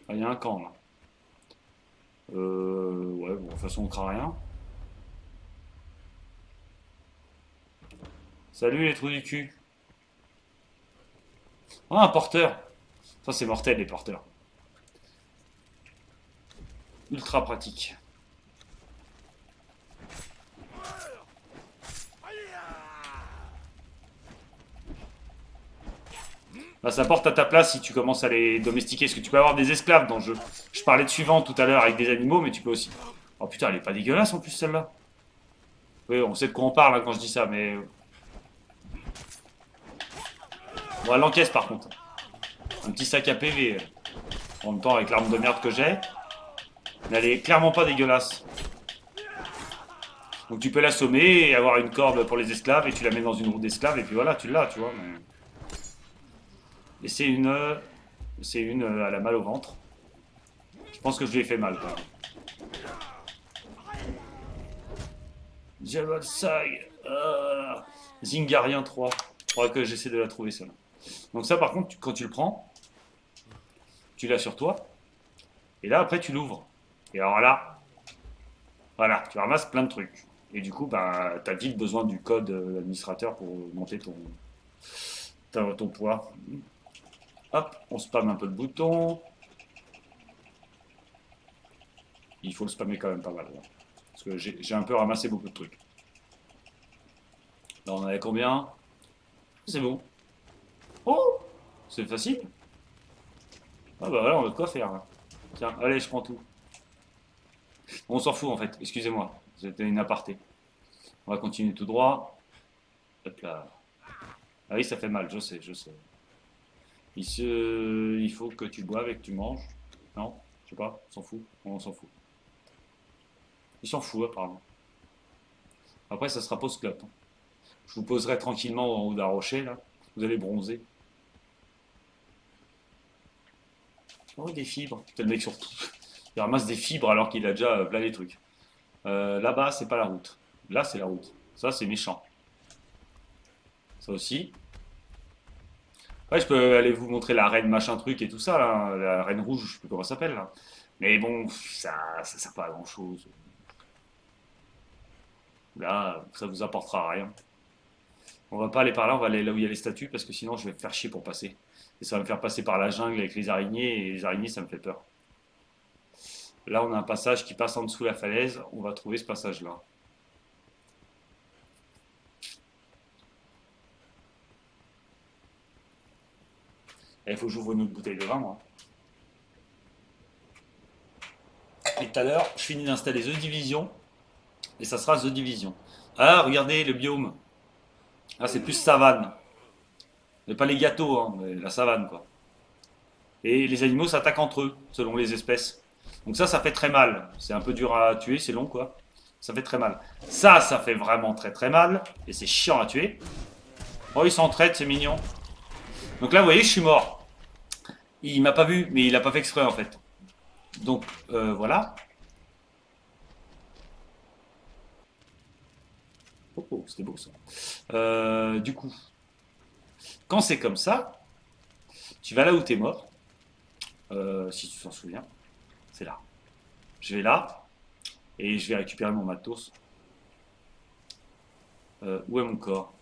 Ah, il y a un camp là. Ouais, bon, de toute façon, on craint rien. Salut les trous du cul. Ah, un porteur. Ça, c'est mortel, les porteurs. Ultra pratique. Bah, ça porte à ta place si tu commences à les domestiquer. Parce que tu peux avoir des esclaves dans le jeu. Je parlais de suivant tout à l'heure avec des animaux, mais tu peux aussi... Oh putain, elle est pas dégueulasse en plus, celle-là. Oui, on sait de quoi on parle hein, quand je dis ça, mais... Bon, elle encaisse par contre. Un petit sac à PV. En même temps, avec l'arme de merde que j'ai. Mais elle est clairement pas dégueulasse. Donc tu peux l'assommer et avoir une corde pour les esclaves, et tu la mets dans une roue d'esclaves, et puis voilà, tu l'as, tu vois. Mais... Et c'est une... elle a mal au ventre. Je pense que je lui ai fait mal, quand même. Jabal Sai... Zingarien 3. Faudrait que j'essaie de la trouver, celle-là. Donc ça, par contre, quand tu le prends, tu l'as sur toi. Et là, après, tu l'ouvres. Et alors là... Voilà, tu ramasses plein de trucs. Et du coup, bah, t'as vite besoin du code administrateur pour monter ton poids. Hop, on spamme un peu le bouton. Il faut le spammer quand même pas mal. Là. Parce que j'ai un peu ramassé beaucoup de trucs. Là, on avait combien? C'est bon. Oh! C'est facile. Ah bah voilà, on a de quoi faire. Là. Tiens, allez, je prends tout. On s'en fout en fait, excusez-moi. C'était une aparté. On va continuer tout droit. Hop là. Ah oui, ça fait mal, je sais, je sais. Il faut que tu boives et que tu manges. Non, je sais pas, on s'en fout. On s'en fout. Il s'en fout, apparemment. Après, ça sera post-clope. Je vous poserai tranquillement en haut d'un rocher, là. Vous allez bronzer. Oh, des fibres. Putain, le mec surtout. Il ramasse des fibres alors qu'il a déjà plein des trucs. Là-bas, c'est pas la route. Là, c'est la route. Ça, c'est méchant. Ça aussi. Ouais, je peux aller vous montrer la reine machin truc et tout ça, là. La reine rouge, je sais plus comment ça s'appelle, là. Mais bon, ça sert pas à grand-chose. Là, ça vous apportera rien. On va pas aller par là, on va aller là où il y a les statues, parce que sinon je vais me faire chier pour passer. Et ça va me faire passer par la jungle avec les araignées, et les araignées, ça me fait peur. Là, on a un passage qui passe en dessous de la falaise. On va trouver ce passage-là. Il faut que j'ouvre une autre bouteille de vin, moi. Et tout à l'heure, je finis d'installer The Division. Et ça sera The Division. Ah, regardez le biome. Ah, c'est plus savane. Mais pas les gâteaux, hein, mais la savane, quoi. Et les animaux s'attaquent entre eux, selon les espèces. Donc ça fait très mal. C'est un peu dur à tuer, c'est long, quoi. Ça fait très mal. Ça fait vraiment très très mal. Et c'est chiant à tuer. Oh, ils s'entraident, c'est mignon. Donc là, vous voyez, je suis mort. Il m'a pas vu, mais il a pas fait exprès, en fait. Donc, voilà. Oh, c'était beau ça. Du coup, quand c'est comme ça, tu vas là où t'es mort. Si tu t'en souviens, c'est là. Je vais là et je vais récupérer mon matos. Où est mon corps?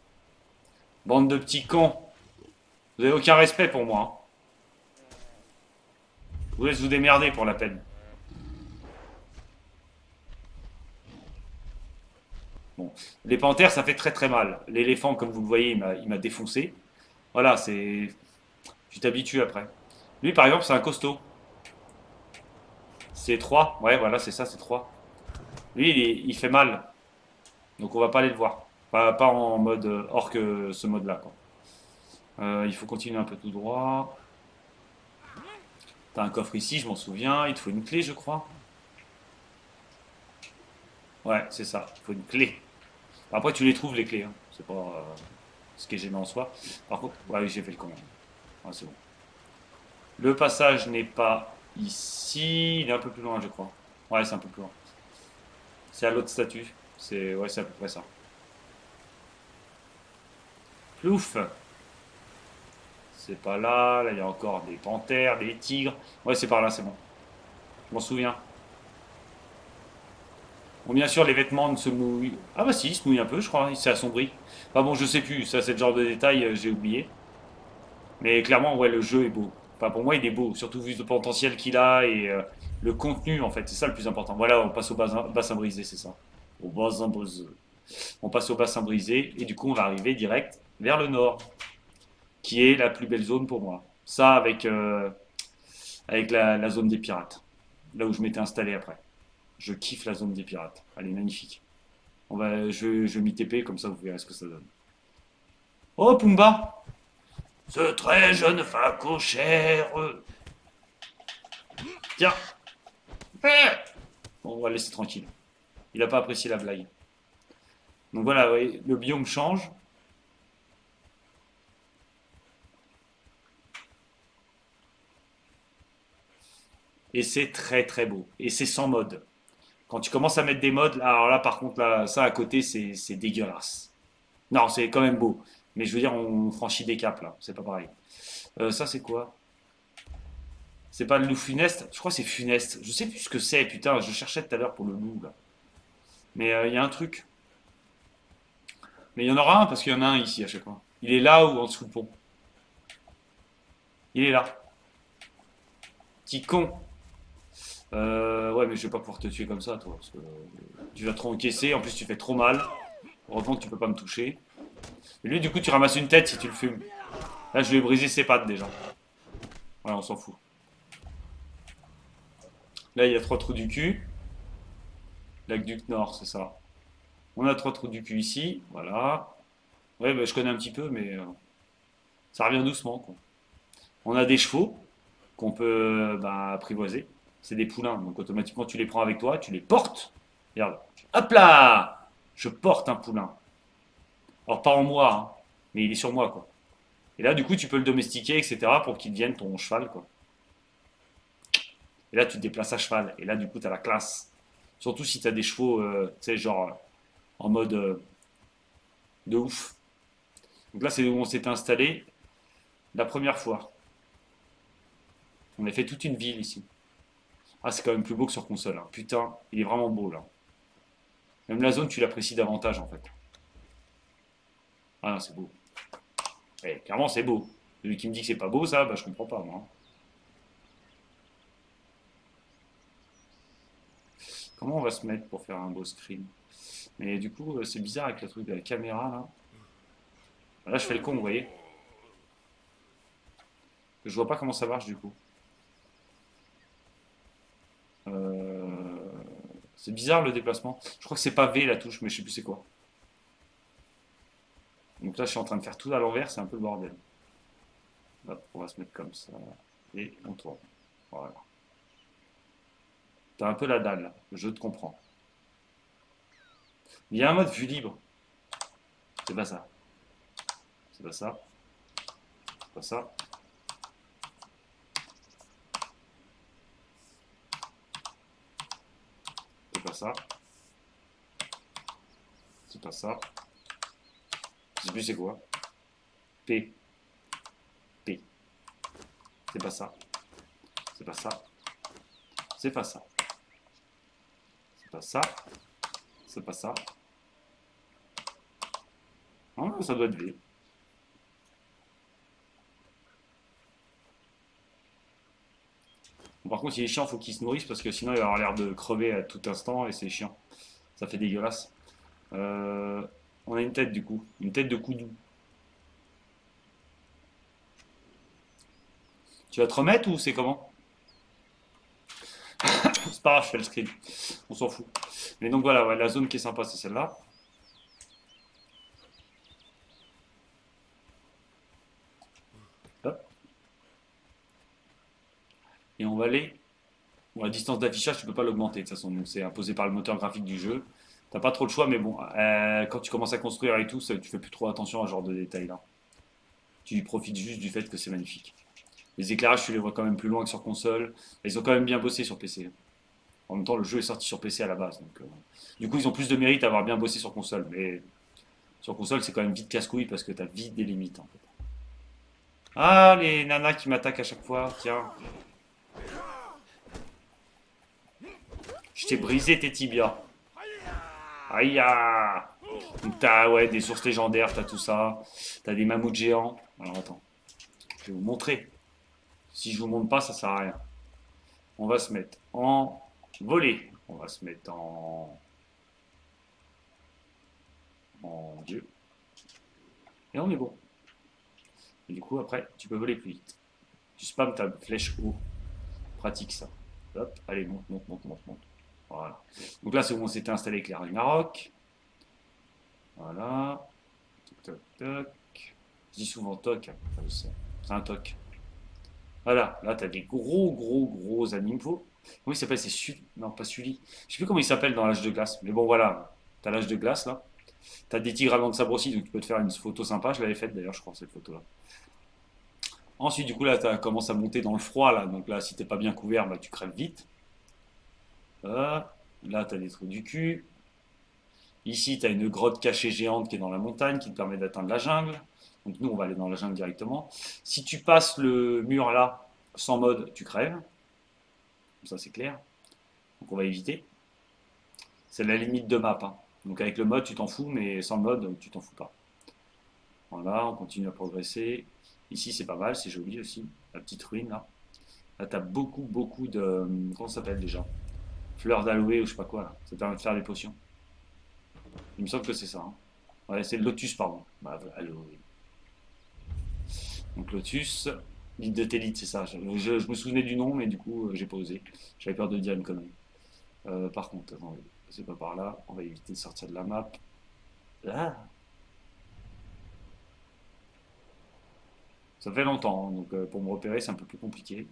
Bande de petits cons. Vous n'avez aucun respect pour moi. Hein. Je vous laisse vous démerder pour la peine. Bon. Les panthères, ça fait très très mal. L'éléphant, comme vous le voyez, il m'a défoncé. Voilà, c'est... Tu t'habitues après. Lui, par exemple, c'est un costaud. C'est 3. Ouais, voilà, c'est ça, c'est 3. Lui, il fait mal. Donc, on va pas aller le voir. Pas en mode... hors que ce mode-là, quoi. Il faut continuer un peu tout droit. T'as un coffre ici, je m'en souviens. Il te faut une clé, je crois. Ouais, c'est ça. Il faut une clé. Après, tu les trouves, les clés. Hein. C'est pas ce qui est gênant en soi. Par contre, ouais, j'ai fait le con. Ouais, c'est bon. Le passage n'est pas ici. Il est un peu plus loin, je crois. Ouais, c'est un peu plus loin. C'est à l'autre statue. C'est ouais, c'est à peu près ça. Plouf. C'est pas là. Là, il y a encore des panthères, des tigres. Ouais, c'est par là, c'est bon. Je m'en souviens. Bon, bien sûr, les vêtements ne se mouillent... Ah bah si, ils se mouillent un peu, je crois. Il s'est assombri. Enfin bon, je sais plus. Ça, c'est le genre de détail, j'ai oublié. Mais clairement, ouais, le jeu est beau. Enfin, pour moi, il est beau, surtout vu le potentiel qu'il a et le contenu, en fait. C'est ça le plus important. Voilà, on passe au bassin brisé, c'est ça. Au bassin brisé. On passe au bassin brisé et du coup, on va arriver direct vers le nord, qui est la plus belle zone pour moi. Ça, avec la zone des pirates, là où je m'étais installé après. Je kiffe la zone des pirates. Elle est magnifique. Je vais m'y TP, comme ça, vous verrez ce que ça donne. Oh, Pumba! Ce très jeune facochère. Tiens. Bon, on va le laisser tranquille. Il n'a pas apprécié la blague. Donc voilà, oui, le biome change. Et c'est très très beau. Et c'est sans mode. Quand tu commences à mettre des modes, alors là par contre, là, ça à côté, c'est dégueulasse. Non, c'est quand même beau. Mais je veux dire, on franchit des caps, là. C'est pas pareil. Ça, c'est quoi? C'est pas le loup funeste? Je crois que c'est funeste. Je sais plus ce que c'est, putain. Je cherchais tout à l'heure pour le loup, là. Mais il y a un truc. Mais il y en aura un, parce qu'il y en a un ici, à chaque fois. Il est là ou en dessous du pont. Il est là. Petit con. Ouais, mais je vais pas pouvoir te tuer comme ça, toi. Parce que tu vas trop encaisser. En plus, tu fais trop mal. Heureusement que tu peux pas me toucher. Mais lui, du coup, tu ramasses une tête si tu le fumes. Là, je lui ai brisé ses pattes déjà. Voilà, on s'en fout. Là, il y a 3 trous du cul. L'aqueduc nord, c'est ça. On a 3 trous du cul ici. Voilà. Ouais, bah, je connais un petit peu, mais ça revient doucement, quoi. On a des chevaux qu'on peut apprivoiser. C'est des poulains. Donc, automatiquement, tu les prends avec toi, tu les portes. Regarde. Hop là! Je porte un poulain. Alors, pas en moi, hein, mais il est sur moi, quoi. Et là, du coup, tu peux le domestiquer, etc., pour qu'il devienne ton cheval, quoi. Et là, tu te déplaces à cheval. Et là, du coup, t'as la classe. Surtout si t'as des chevaux, tu sais, genre, en mode de ouf. Donc là, c'est où on s'est installé la première fois. On a fait toute une ville, ici. Ah, c'est quand même plus beau que sur console, hein. Putain, il est vraiment beau, là. Même la zone, tu l'apprécies davantage, en fait. Ah non, c'est beau. Ouais, clairement, c'est beau. Celui qui me dit que c'est pas beau, ça, je comprends pas, moi. Comment on va se mettre pour faire un beau screen? Mais du coup, c'est bizarre avec le truc de la caméra, là. Là, je fais le con, vous voyez. Je vois pas comment ça marche, du coup. C'est bizarre, le déplacement. Je crois que c'est pas V, la touche, mais je sais plus c'est quoi. Donc là, je suis en train de faire tout à l'envers, c'est un peu le bordel. Hop, on va se mettre comme ça. Et on tourne. Voilà. T'as un peu la dalle, là. Je te comprends. Il y a un mode vue libre. C'est pas ça. C'est pas ça. C'est pas ça. C'est pas ça. C'est pas ça. Je sais plus c'est quoi. P. P. C'est pas ça. C'est pas ça. C'est pas ça. C'est pas ça. C'est pas ça. Non, ça doit être V. Bon, par contre, il est chiant, faut qu'il se nourrisse parce que sinon il va avoir l'air de crever à tout instant et c'est chiant. Ça fait dégueulasse. On a une tête du coup, une tête de coudou. Tu vas te remettre ou c'est comment? C'est pas grave, je fais le screen. On s'en fout. Mais donc voilà, ouais, la zone qui est sympa, c'est celle-là. Hop. Et on va aller... Bon, la distance d'affichage, tu peux pas l'augmenter de toute façon. C'est imposé par le moteur graphique du jeu. T'as pas trop le choix, mais bon, quand tu commences à construire et tout, ça, tu fais plus trop attention à ce genre de détails là. Tu profites juste du fait que c'est magnifique. Les éclairages, tu les vois quand même plus loin que sur console. Ils ont quand même bien bossé sur PC. En même temps, le jeu est sorti sur PC à la base. Donc, du coup, ils ont plus de mérite à avoir bien bossé sur console. Mais sur console, c'est quand même vite casse-couille parce que t'as vite des limites en fait. Ah, les nanas qui m'attaquent à chaque fois, tiens. Je t'ai brisé tes tibias. Aïe! Donc t'as ouais, des sources légendaires, t'as tout ça. T'as des mammouths géants. Alors attends. Je vais vous montrer. Si je vous montre pas, ça sert à rien. On va se mettre en volet. On va se mettre en... Mon Dieu. Et on est bon. Et du coup, après, tu peux voler plus vite. Tu spams ta flèche haut. Pratique ça. Hop, allez, monte, monte, monte, monte, monte. Voilà. Donc là, c'est où on s'était installé avec la Ragnarok. Voilà. Toc, toc, toc. Je dis souvent toc. Hein. Enfin, je sais. C'est un toc. Voilà. Là, tu as des gros animaux. Comment il s'appelle? C'est Sully. Non, pas Sully. Je sais plus comment il s'appelle dans l'âge de glace. Mais bon, voilà. Tu as l'âge de glace, là. Tu as des tigres à blanc de sabre aussi, donc tu peux te faire une photo sympa. Je l'avais faite d'ailleurs, je crois, cette photo-là. Ensuite, du coup, là, tu commences à monter dans le froid, là. Donc là, si t'es pas bien couvert, bah, tu crèves vite. Voilà. Là, tu as des trous du cul. Ici, tu as une grotte cachée géante qui est dans la montagne, qui te permet d'atteindre la jungle. Donc nous, on va aller dans la jungle directement. Si tu passes le mur, là, sans mode, tu crèves. Ça, c'est clair. Donc on va éviter. C'est la limite de map, hein. Donc avec le mode, tu t'en fous, mais sans le mode, tu t'en fous pas. Voilà, on continue à progresser. Ici, c'est pas mal, c'est joli aussi. La petite ruine, là. Là, t'as beaucoup de... Comment ça s'appelle déjà? Fleurs d'aloe ou je sais pas quoi, là. Ça permet de faire des potions. Il me semble que c'est ça. Hein. Ouais, c'est le lotus, pardon. Bah, aloe. Donc lotus, l'île de Télite, c'est ça. Je me souvenais du nom, mais du coup, j'ai pas osé. J'avais peur de dire une connerie. Par contre, attendez. C'est pas par là, on va éviter de sortir de la map. Ah. Ça fait longtemps, hein, donc pour me repérer c'est un peu plus compliqué.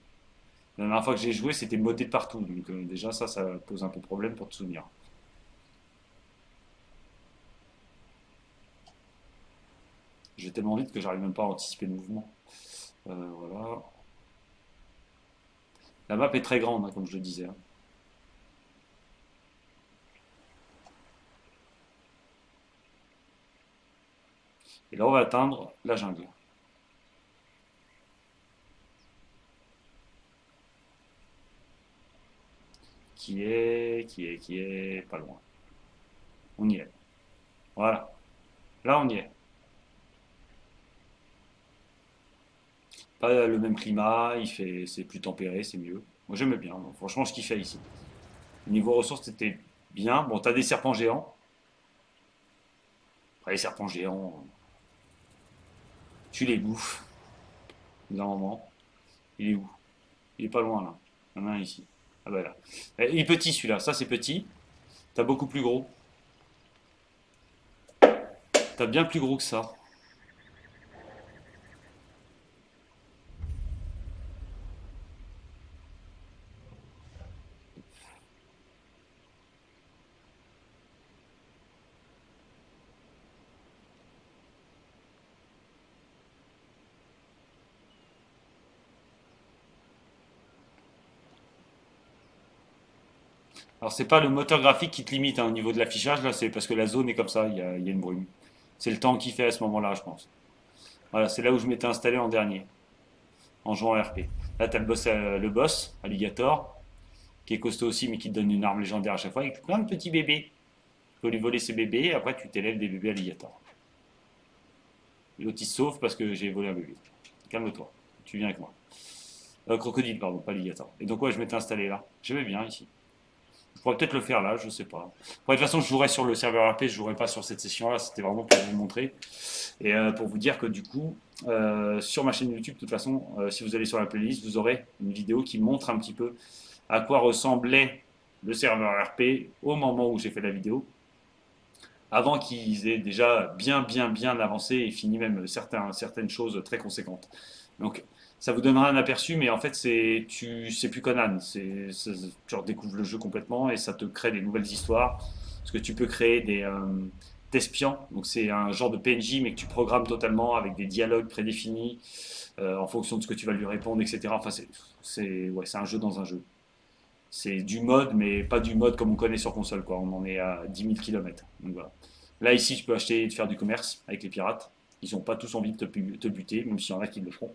La dernière fois que j'ai joué, c'était modé de partout, donc déjà ça pose un peu problème pour te souvenir. J'ai tellement vite que j'arrive même pas à anticiper le mouvement. Voilà. La map est très grande, hein, comme je le disais. Hein. Et là, on va atteindre la jungle. Qui est pas loin. On y est. Voilà. Là, on y est. Pas le même climat, il fait, c'est plus tempéré, c'est mieux. Moi, j'aime bien. Donc, franchement, je kiffais ici. Niveau ressources, c'était bien. Bon, t'as des serpents géants. Après, les serpents géants... Tu les bouffes. D'un moment. Il est où? Il est pas loin là. Il y en a un ici. Ah bah là. Il est petit celui-là. Ça c'est petit. T'as beaucoup plus gros. T'as bien plus gros que ça. Alors c'est pas le moteur graphique qui te limite hein, au niveau de l'affichage, là c'est parce que la zone est comme ça, il y a une brume. C'est le temps qui fait à ce moment-là, je pense. Voilà, c'est là où je m'étais installé en dernier, en jouant à RP. Là t'as le boss, Alligator, qui est costaud aussi mais qui te donne une arme légendaire à chaque fois, avec plein de petits bébés. Tu peux lui voler ses bébés et après tu t'élèves des bébés Alligator. L'autre il se sauve parce que j'ai volé un bébé. Calme-toi, tu viens avec moi. Crocodile, pardon, pas Alligator. Et donc ouais, je m'étais installé là, j'aimais bien ici. Je pourrais peut-être le faire là, je sais pas. Bon, de toute façon, je jouerai sur le serveur RP, je jouerai pas sur cette session-là, c'était vraiment pour vous montrer. Et pour vous dire que du coup, sur ma chaîne YouTube, de toute façon, si vous allez sur la playlist, vous aurez une vidéo qui montre un petit peu à quoi ressemblait le serveur RP au moment où j'ai fait la vidéo. Avant qu'ils aient déjà bien avancé et fini même certaines choses très conséquentes. Donc... Ça vous donnera un aperçu, mais en fait, c'est plus Conan. Tu redécouvres le jeu complètement et ça te crée des nouvelles histoires. Parce que tu peux créer des espions. Donc, c'est un genre de PNJ, mais que tu programmes totalement avec des dialogues prédéfinis en fonction de ce que tu vas lui répondre, etc. Enfin, c'est un jeu dans un jeu. C'est du mode, mais pas du mode comme on connaît sur console, quoi. On en est à 10 000 km. Donc, voilà. Là, ici, tu peux acheter et te faire du commerce avec les pirates. Ils n'ont pas tous envie de te buter, même s'il y en a qui le feront.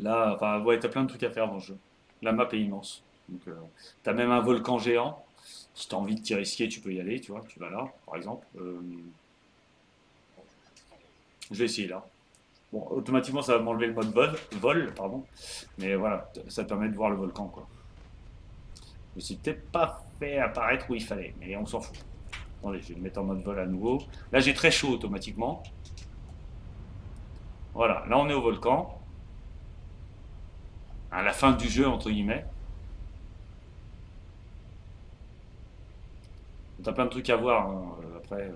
Là, enfin, ouais, t'as plein de trucs à faire dans le jeu. La map est immense. Donc, t'as même un volcan géant. Si t'as envie de t'y risquer, tu peux y aller, tu vois. Tu vas là, par exemple. Je vais essayer là. Bon, automatiquement, ça va m'enlever le mode vol, pardon. Mais voilà, ça permet de voir le volcan, quoi. Je me suis peut-être pas fait apparaître où il fallait, mais on s'en fout. Attendez, je vais le mettre en mode vol à nouveau. Là, j'ai très chaud automatiquement. Voilà, là, on est au volcan. À la fin du jeu, entre guillemets. T'as plein de trucs à voir, hein. Après...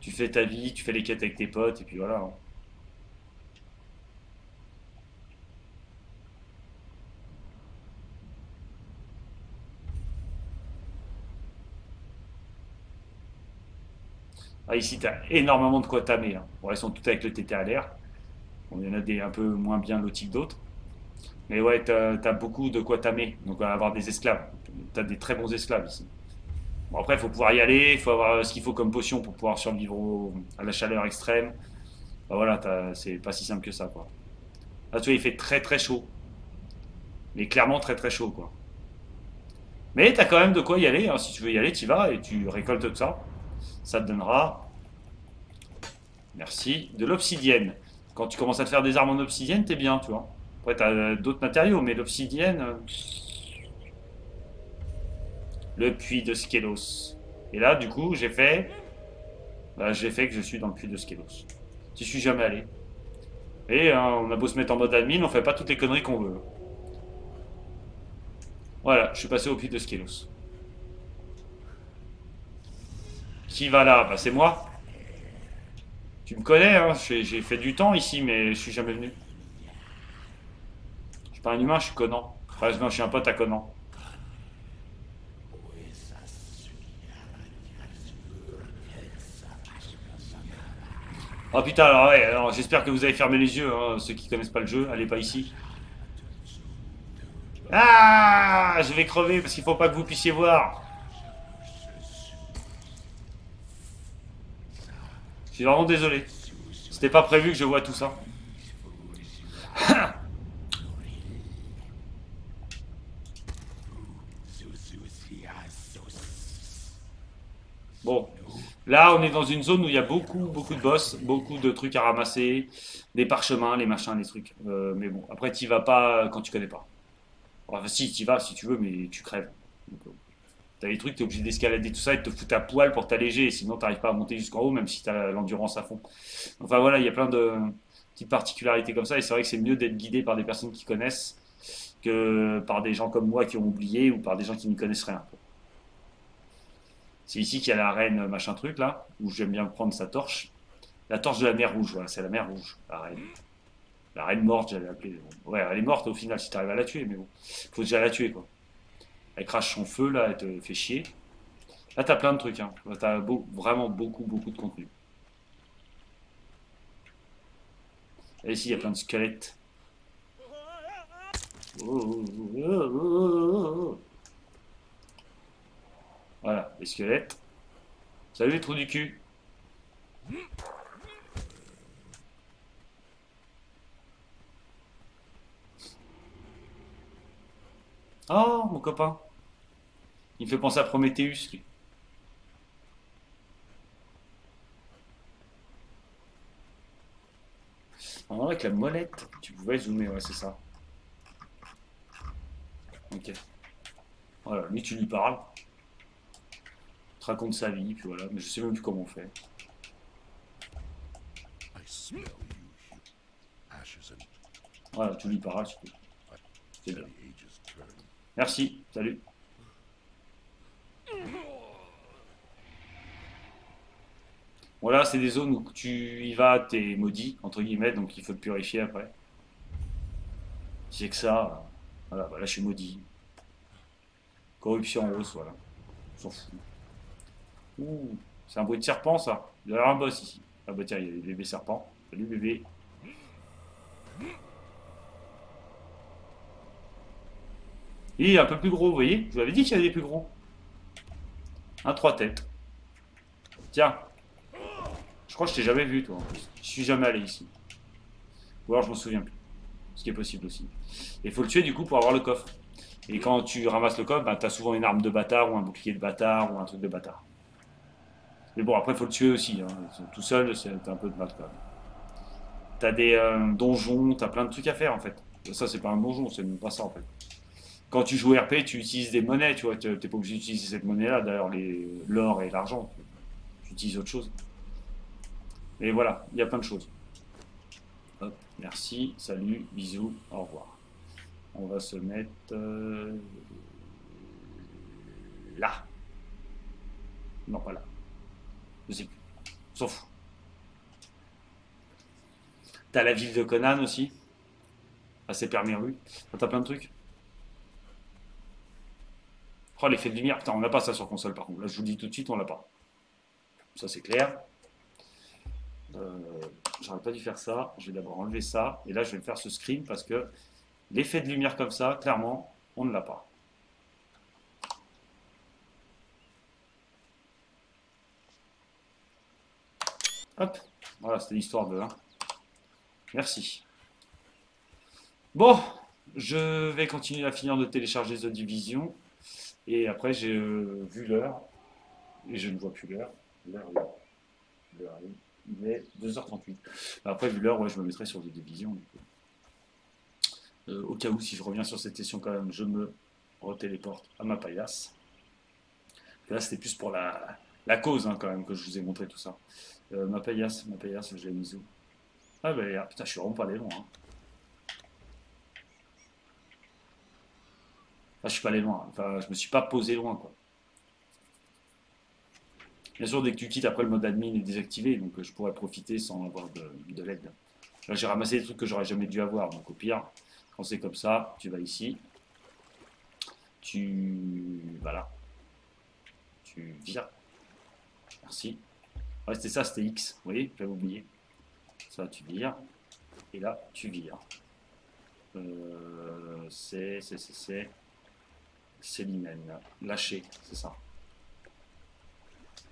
tu fais ta vie, tu fais les quêtes avec tes potes, et puis voilà. Ah, ici, tu as énormément de quoi tamer. Hein. Bon, elles sont toutes avec le TT à l'air. Bon, il y en a des un peu moins bien lotis que d'autres. Mais ouais, tu as beaucoup de quoi tamer. Donc, on va avoir des esclaves. Tu as des très bons esclaves ici. Bon, après, il faut pouvoir y aller, il faut avoir ce qu'il faut comme potion pour pouvoir survivre à la chaleur extrême. Ben voilà, c'est pas si simple que ça, quoi. Là, tu vois, il fait très très chaud. Mais clairement très très chaud, quoi. Mais t'as quand même de quoi y aller, hein. Si tu veux y aller, t'y vas et tu récoltes tout ça. Ça te donnera... Merci. De l'obsidienne. Quand tu commences à te faire des armes en obsidienne, t'es bien, tu vois. Après, t'as d'autres matériaux, mais l'obsidienne... Le puits de Skelos. Et là, du coup, j'ai fait... Bah, j'ai fait que je suis dans le puits de Skelos. J'y suis jamais allé. Et hein, on a beau se mettre en mode admin, on fait pas toutes les conneries qu'on veut. Voilà, je suis passé au puits de Skelos. Qui va là? Bah, c'est moi. Tu me connais, hein, j'ai fait du temps ici, mais je suis jamais venu. Je suis pas un humain, je suis Conan. Enfin, non, je suis un pote à Conan. Oh putain, alors ouais, alors j'espère que vous avez fermé les yeux, hein, ceux qui connaissent pas le jeu, allez pas ici. Ah, je vais crever parce qu'il faut pas que vous puissiez voir. Je suis vraiment désolé. C'était pas prévu que je vois tout ça. Bon. Là, on est dans une zone où il y a beaucoup de boss, beaucoup de trucs à ramasser, des parchemins, les machins, les trucs. Mais bon, après, t'y vas pas quand tu connais pas. Enfin, si, t'y vas si tu veux, mais tu crèves. T'as des trucs, t'es obligé d'escalader tout ça et de te foutre à poil pour t'alléger. Sinon, t'arrives pas à monter jusqu'en haut, même si t'as l'endurance à fond. Enfin, voilà, il y a plein de petites particularités comme ça. Et c'est vrai que c'est mieux d'être guidé par des personnes qui connaissent que par des gens comme moi qui ont oublié ou par des gens qui n'y connaissent rien. C'est ici qu'il y a la reine machin truc là, où j'aime bien prendre sa torche. La torche de la mer rouge, voilà, c'est la mer rouge, la reine. La reine morte, j'allais l'appeler. Bon, ouais, elle est morte au final si t'arrives à la tuer, mais bon. Faut déjà la tuer, quoi. Elle crache son feu, là, elle te fait chier. Là, t'as plein de trucs, hein. T'as vraiment beaucoup de contenu. Et ici, il y a plein de squelettes. Oh. Voilà, les squelettes. Salut les trous du cul. Oh, mon copain. Il me fait penser à Prometheus, lui. Oh, avec la molette, tu pouvais zoomer, ouais, c'est ça. Ok. Voilà, lui, tu lui parles. Raconte sa vie, puis voilà, mais je sais même plus comment on fait. Voilà, tu lui parles, c'est bien. Merci, salut. Voilà, c'est des zones où tu y vas, t'es maudit, entre guillemets, donc il faut te purifier après. C'est que ça, voilà, bah là je suis maudit. Corruption en hausse, voilà. On s'en fout. Ouh, c'est un bruit de serpent ça. Il y a un boss ici. Ah bah tiens, il y a les bébés serpents. Salut bébé. Il est un peu plus gros, vous voyez. Je vous avais dit qu'il y avait des plus gros. Un 3 têtes. Tiens. Je crois que je t'ai jamais vu, toi. En plus. Je suis jamais allé ici. Ou alors je m'en souviens plus. Ce qui est possible aussi. Et il faut le tuer du coup pour avoir le coffre. Et quand tu ramasses le coffre, bah, t'as souvent une arme de bâtard ou un bouclier de bâtard ou un truc de bâtard. Mais bon, après, il faut le tuer aussi. Hein. Tout seul, c'est un peu de mal quand même. t'as des donjons, t'as plein de trucs à faire en fait. Ça c'est pas un donjon, c'est même pas ça en fait. Quand tu joues RP, tu utilises des monnaies, tu vois, t'es pas obligé d'utiliser cette monnaie-là, d'ailleurs l'or et l'argent, tu utilises autre chose. Et voilà, il y a plein de choses. Hop, merci, salut, bisous, au revoir. On va se mettre là. Non, pas là. Je sais plus. On s'en fout. T'as la ville de Conan aussi. Assez permis rue. T'as plein de trucs. Oh, l'effet de lumière. Putain, on n'a pas ça sur console par contre. Là, je vous le dis tout de suite, on l'a pas. Ça, c'est clair. J'aurais pas dû faire ça. Je vais d'abord enlever ça. Et là, je vais me faire ce screen parce que l'effet de lumière comme ça, clairement, on ne l'a pas. Hop, voilà, c'était l'histoire de... Hein. Merci. Bon, je vais continuer à finir de télécharger The Division. Et après, j'ai vu l'heure. Et je ne vois plus l'heure. L'heure, il est 2h38. Après, vu l'heure, ouais, je me mettrai sur The Division. Du coup. Au cas où, si je reviens sur cette session quand même, je me retéléporte à ma paillasse. Là, c'était plus pour la cause hein, quand même que je vous ai montré tout ça. Ma paillasse, je l'ai mise où? Ah ben, bah, putain, je suis vraiment pas allé loin. Hein. Enfin, je suis pas allé loin. Hein. Enfin, je me suis pas posé loin, quoi. Bien sûr, dès que tu quittes, après, le mode admin est désactivé, donc je pourrais profiter sans avoir de l'aide. Là, j'ai ramassé des trucs que j'aurais jamais dû avoir, donc au pire... Quand c'est comme ça, tu vas ici, voilà, tu vires, merci, ouais, c'était ça, c'était X, vous voyez, j'avais oublié, ça tu vires, et là tu vires, c'est l'hymen, lâcher, c'est ça,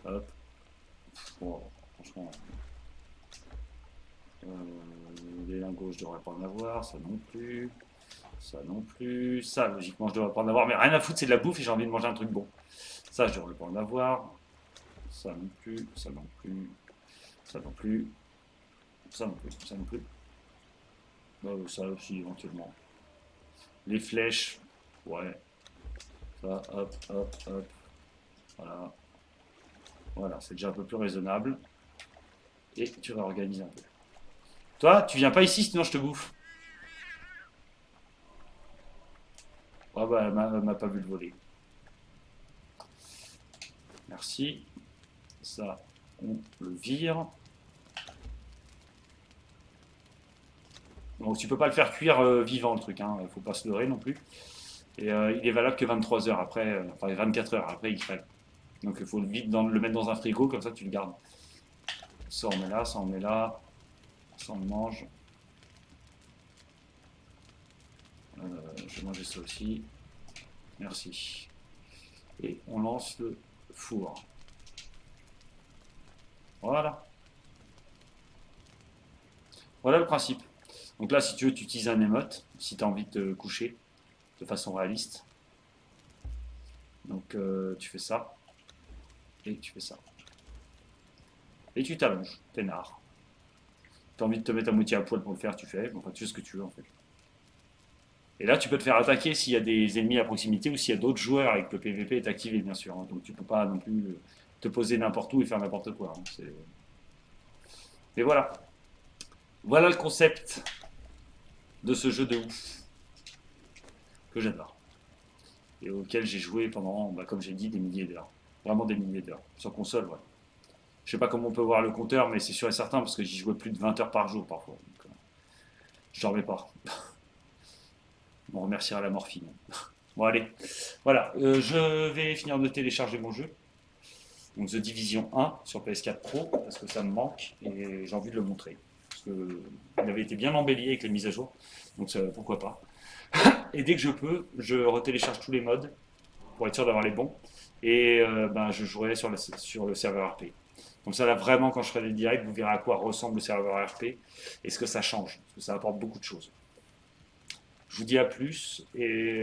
hop, oh, franchement, les lingots je devrais pas en avoir, ça non plus, ça non plus, ça logiquement je devrais pas en avoir, mais rien à foutre, c'est de la bouffe et j'ai envie de manger un truc bon. Ça je devrais pas en avoir, ça non plus, ça non plus, ça non plus, ça non plus, ça non plus, ça aussi éventuellement. Les flèches, ouais, ça hop hop hop, voilà, voilà, c'est déjà un peu plus raisonnable et tu réorganises un peu. Toi, tu viens pas ici, sinon je te bouffe. Ah oh bah, elle m'a pas vu le voler. Merci. Ça, on le vire. Donc, tu peux pas le faire cuire vivant, le truc. Hein. Faut pas se leurrer non plus. Et il est valable que 23 heures après, enfin 24 heures après, il crève. Donc, il faut vite le mettre dans un frigo, comme ça, tu le gardes. Ça, on met là, ça, on met là. Ça on mange. Je vais manger ça aussi. Merci. Et on lance le four. Voilà. Voilà le principe. Donc là, si tu veux, tu utilises un émote, si tu as envie de te coucher, de façon réaliste. Donc tu fais ça. Et tu fais ça. Et tu t'allonges, peinard. T'as envie de te mettre à moitié à poil pour le faire, tu fais. Enfin, tu fais ce que tu veux, en fait. Et là, tu peux te faire attaquer s'il y a des ennemis à proximité ou s'il y a d'autres joueurs avec le PVP est activé, bien sûr. Hein. Donc, tu peux pas non plus te poser n'importe où et faire n'importe quoi. Hein. Et voilà. Voilà le concept de ce jeu de ouf que j'adore. Et auquel j'ai joué pendant, bah, comme j'ai dit, des milliers d'heures. Vraiment des milliers d'heures. Sur console, ouais. Je sais pas comment on peut voir le compteur, mais c'est sûr et certain, parce que j'y jouais plus de 20 heures par jour, parfois. Donc, je dormais pas. On remerciera la morphine. Bon, allez. Voilà, je vais finir de télécharger mon jeu. Donc, The Division 1 sur PS4 Pro, parce que ça me manque, et j'ai envie de le montrer. Parce qu'il avait été bien embelli avec les mises à jour, donc pourquoi pas. Et dès que je peux, je retélécharge tous les modes, pour être sûr d'avoir les bons, et ben, je jouerai sur le serveur RP. Comme ça, là, vraiment, quand je ferai des directs, vous verrez à quoi ressemble le serveur RP et ce que ça change, parce que ça apporte beaucoup de choses. Je vous dis à plus et...